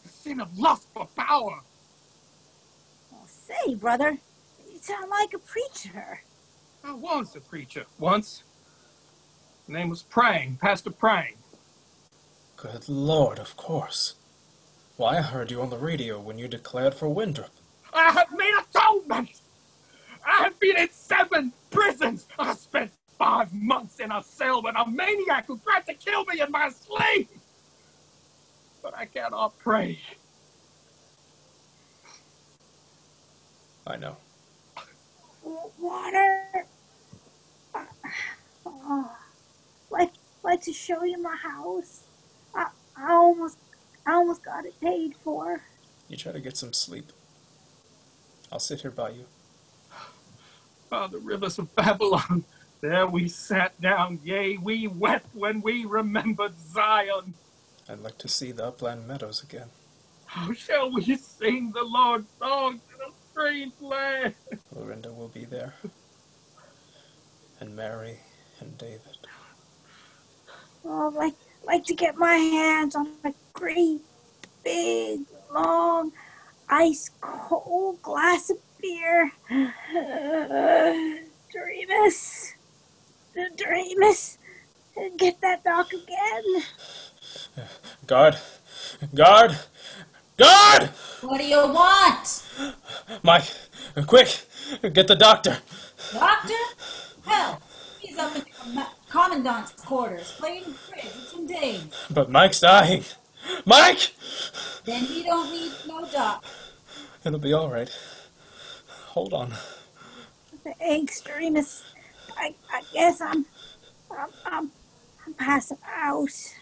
The sin of lust for power. Well, say, brother, you sound like a preacher. I was a preacher once. His name was Prang, Pastor Prang. Good Lord, of course. Why, I heard you on the radio when you declared for Windrip. I have made atonement. I have been in seven prisons. I spent Five months in a cell with a maniac who tried to kill me in my sleep. But I cannot pray. I know. Water. Uh, oh, like, like to show you my house. I, I almost, I almost got it paid for. You try to get some sleep. I'll sit here by you. By the rivers of Babylon. There we sat down, yea, we wept when we remembered Zion. I'd like to see the upland meadows again. How shall we sing the Lord's song in a strange land? Lorinda will be there. and Mary and David. Oh, I'd like, like to get my hands on a great, big, long, ice-cold glass of beer. Uh, Doremus, Doremus, get that dog again. Guard, guard, guard! What do you want? Mike, quick, get the doctor. Doctor? Hell, he's up in the commandant's quarters, playing bridge with some dames. But Mike's dying. Mike! Then he don't need no doc. It'll be all right. Hold on. Thanks, Doremus. I, I guess I'm, I'm, I'm, I'm passing out.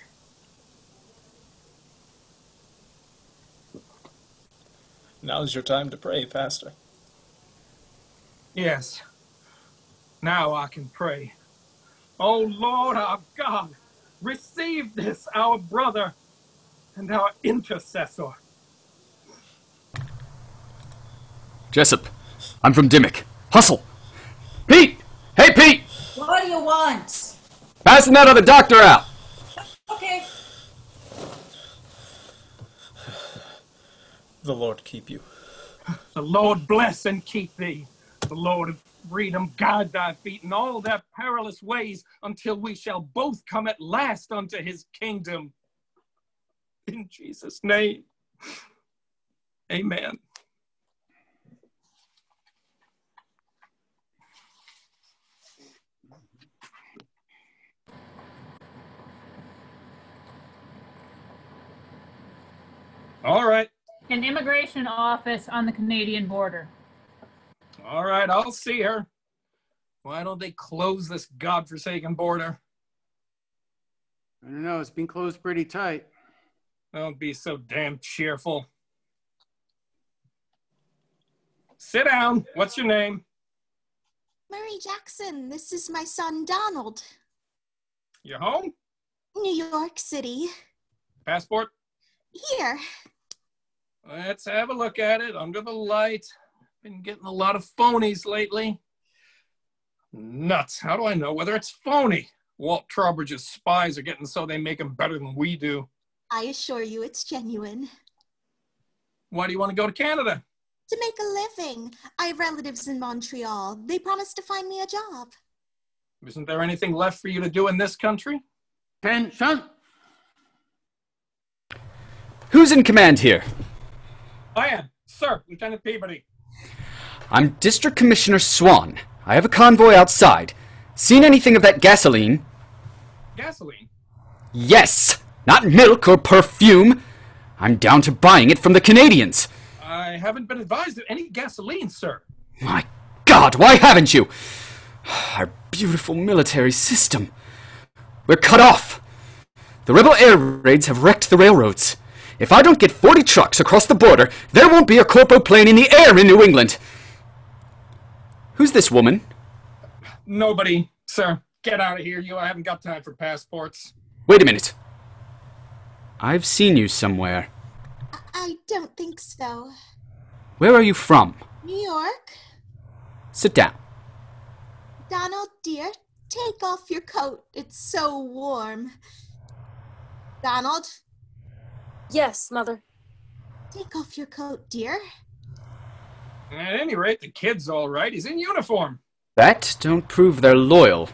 Now's your time to pray, Pastor. Yes. Now I can pray. O Lord our God, receive this, our brother and our intercessor. Jessup, I'm from Dimmick. Hustle! Pete! Hey, Pete! What do you want? Passing that other doctor out. Okay. The Lord keep you. The Lord bless and keep thee. The Lord of freedom guide thy feet in all their perilous ways until we shall both come at last unto his kingdom. In Jesus' name, amen. All right. An immigration office on the Canadian border. All right, I'll see her. Why don't they close this godforsaken border? I don't know, it's been closed pretty tight. Don't be so damn cheerful. Sit down. What's your name? Murray Jackson. This is my son, Donald. You're home? New York City. Passport? Here. Let's have a look at it under the light. Been getting a lot of phonies lately. Nuts. How do I know whether it's phony? Walt Trowbridge's spies are getting so they make them better than we do. I assure you it's genuine. Why do you want to go to Canada? To make a living. I have relatives in Montreal. They promised to find me a job. Isn't there anything left for you to do in this country? Pension. Who's in command here? I am, sir, Lieutenant Peabody. I'm District Commissioner Swan. I have a convoy outside. Seen anything of that gasoline? Gasoline? Yes! Not milk or perfume. I'm down to buying it from the Canadians. I haven't been advised of any gasoline, sir. My God, why haven't you? Our beautiful military system. We're cut off. The rebel air raids have wrecked the railroads. If I don't get forty trucks across the border, there won't be a corpo plane in the air in New England. Who's this woman? Nobody, sir. Get out of here, you. I haven't got time for passports. Wait a minute. I've seen you somewhere. I don't think so. Where are you from? New York. Sit down. Donald, dear, take off your coat. It's so warm. Donald? Yes, Mother. Take off your coat, dear. At any rate, the kid's all right. He's in uniform. That don't prove they're loyal.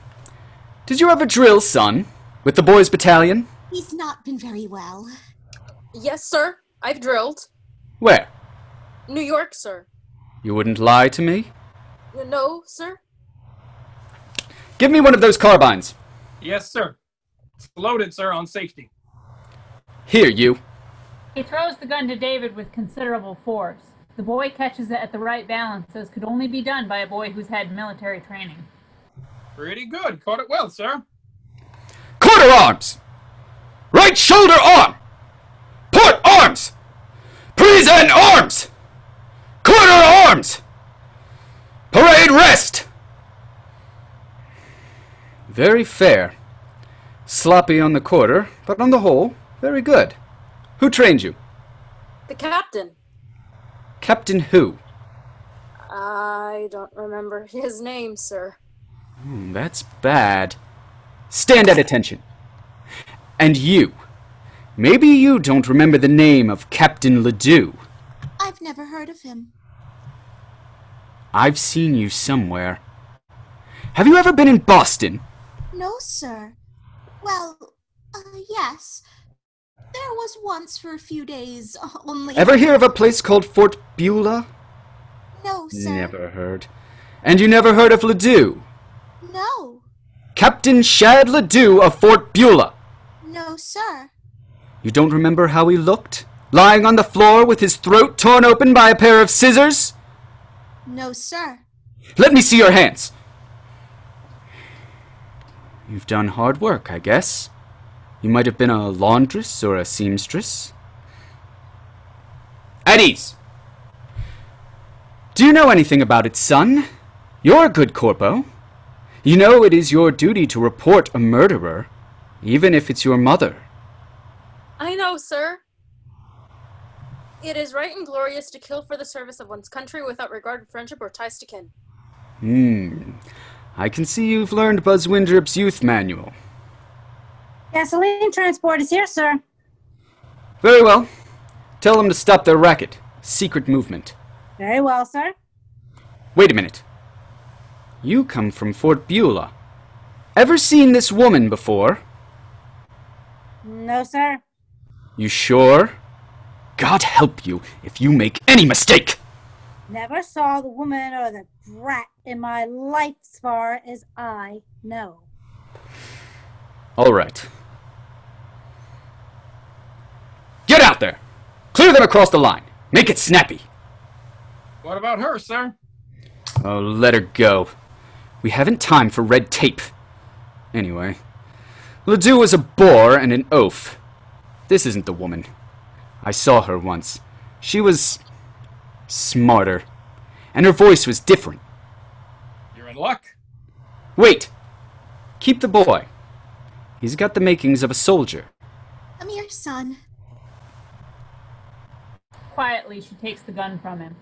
Did you ever drill, son? With the boys' battalion? He's not been very well. Yes, sir. I've drilled. Where? New York, sir. You wouldn't lie to me? No, sir. Give me one of those carbines. Yes, sir. It's loaded, sir, on safety. Here, you. He throws the gun to David with considerable force. The boy catches it at the right balance, as could only be done by a boy who's had military training. Pretty good. Caught it well, sir. Quarter arms! Right shoulder arm! Port arms! Present arms! Quarter arms! Parade rest! Very fair. Sloppy on the quarter, but on the whole, very good. Who trained you? The captain. Captain who? I don't remember his name, sir. Hmm, that's bad. Stand at attention. And you. Maybe you don't remember the name of Captain Ledue. I've never heard of him. I've seen you somewhere. Have you ever been in Boston? No, sir. Well, uh, yes. There was once for a few days, only... Ever hear of a place called Fort Beulah? No, sir. Never heard. And you never heard of Ledue? No. Captain Shad Ledue of Fort Beulah? No, sir. You don't remember how he looked? Lying on the floor with his throat torn open by a pair of scissors? No, sir. Let me see your hands. You've done hard work, I guess. You might have been a laundress or a seamstress. At ease. Do you know anything about it, son? You're a good corpo. You know it is your duty to report a murderer, even if it's your mother. I know, sir. It is right and glorious to kill for the service of one's country without regard to friendship or ties to kin. Hmm. I can see you've learned Buzz Windrip's youth manual. Gasoline transport is here, sir. Very well. Tell them to stop their racket. Secret movement. Very well, sir. Wait a minute. You come from Fort Beulah. Ever seen this woman before? No, sir. You sure? God help you if you make any mistake! Never saw the woman or the brat in my life as far as I know. All right. Get out there! Clear them across the line. Make it snappy. What about her, sir? Oh, let her go. We haven't time for red tape. Anyway, Ledue was a bore and an oaf. This isn't the woman. I saw her once. She was smarter, and her voice was different. You're in luck. Wait. Keep the boy. He's got the makings of a soldier. Come here, son. Quietly, she takes the gun from him.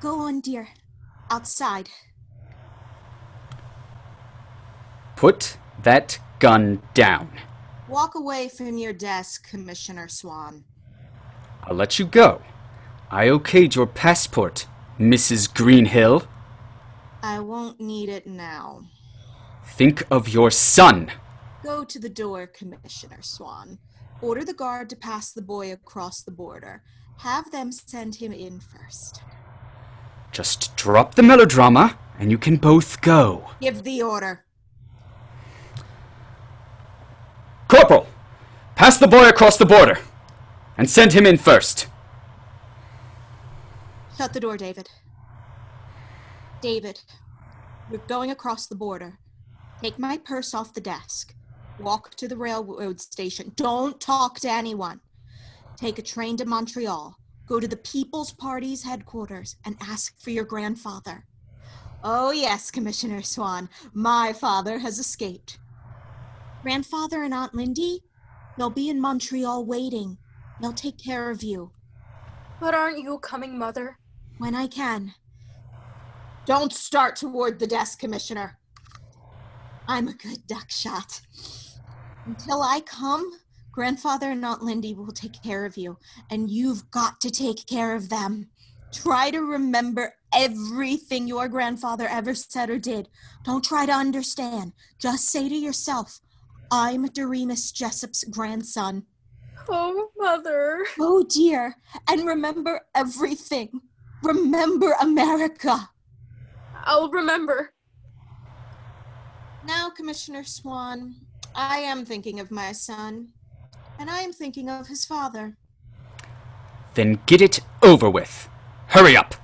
Go on, dear. Outside. Put that gun down. Walk away from your desk, Commissioner Swan. I'll let you go. I okayed your passport, Missus Greenhill. I won't need it now. Think of your son. Go to the door, Commissioner Swan. Order the guard to pass the boy across the border. Have them send him in first. Just drop the melodrama, and you can both go. Give the order. Corporal, pass the boy across the border, and send him in first. Shut the door, David. David, we're going across the border. Take my purse off the desk. Walk to the railroad station. Don't talk to anyone. Take a train to Montreal. Go to the People's Party's headquarters and ask for your grandfather. Oh yes, Commissioner Swan, my father has escaped. Grandfather and Aunt Lindy, they'll be in Montreal waiting. They'll take care of you. But aren't you coming, Mother? When I can. Don't start toward the desk, Commissioner. I'm a good duck shot. Until I come, Grandfather and Aunt Lindy will take care of you, and you've got to take care of them. Try to remember everything your grandfather ever said or did. Don't try to understand. Just say to yourself, I'm Doremus Jessup's grandson. Oh, Mother. Oh, dear. And remember everything. Remember America. I'll remember. Now, Commissioner Swan, I am thinking of my son. And I am thinking of his father. Then get it over with. Hurry up.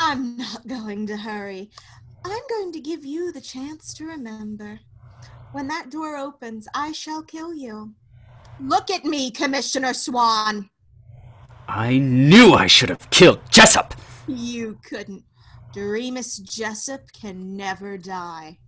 I'm not going to hurry. I'm going to give you the chance to remember. When that door opens, I shall kill you. Look at me, Commissioner Swan. I knew I should have killed Jessup. You couldn't. Doremus Jessup can never die.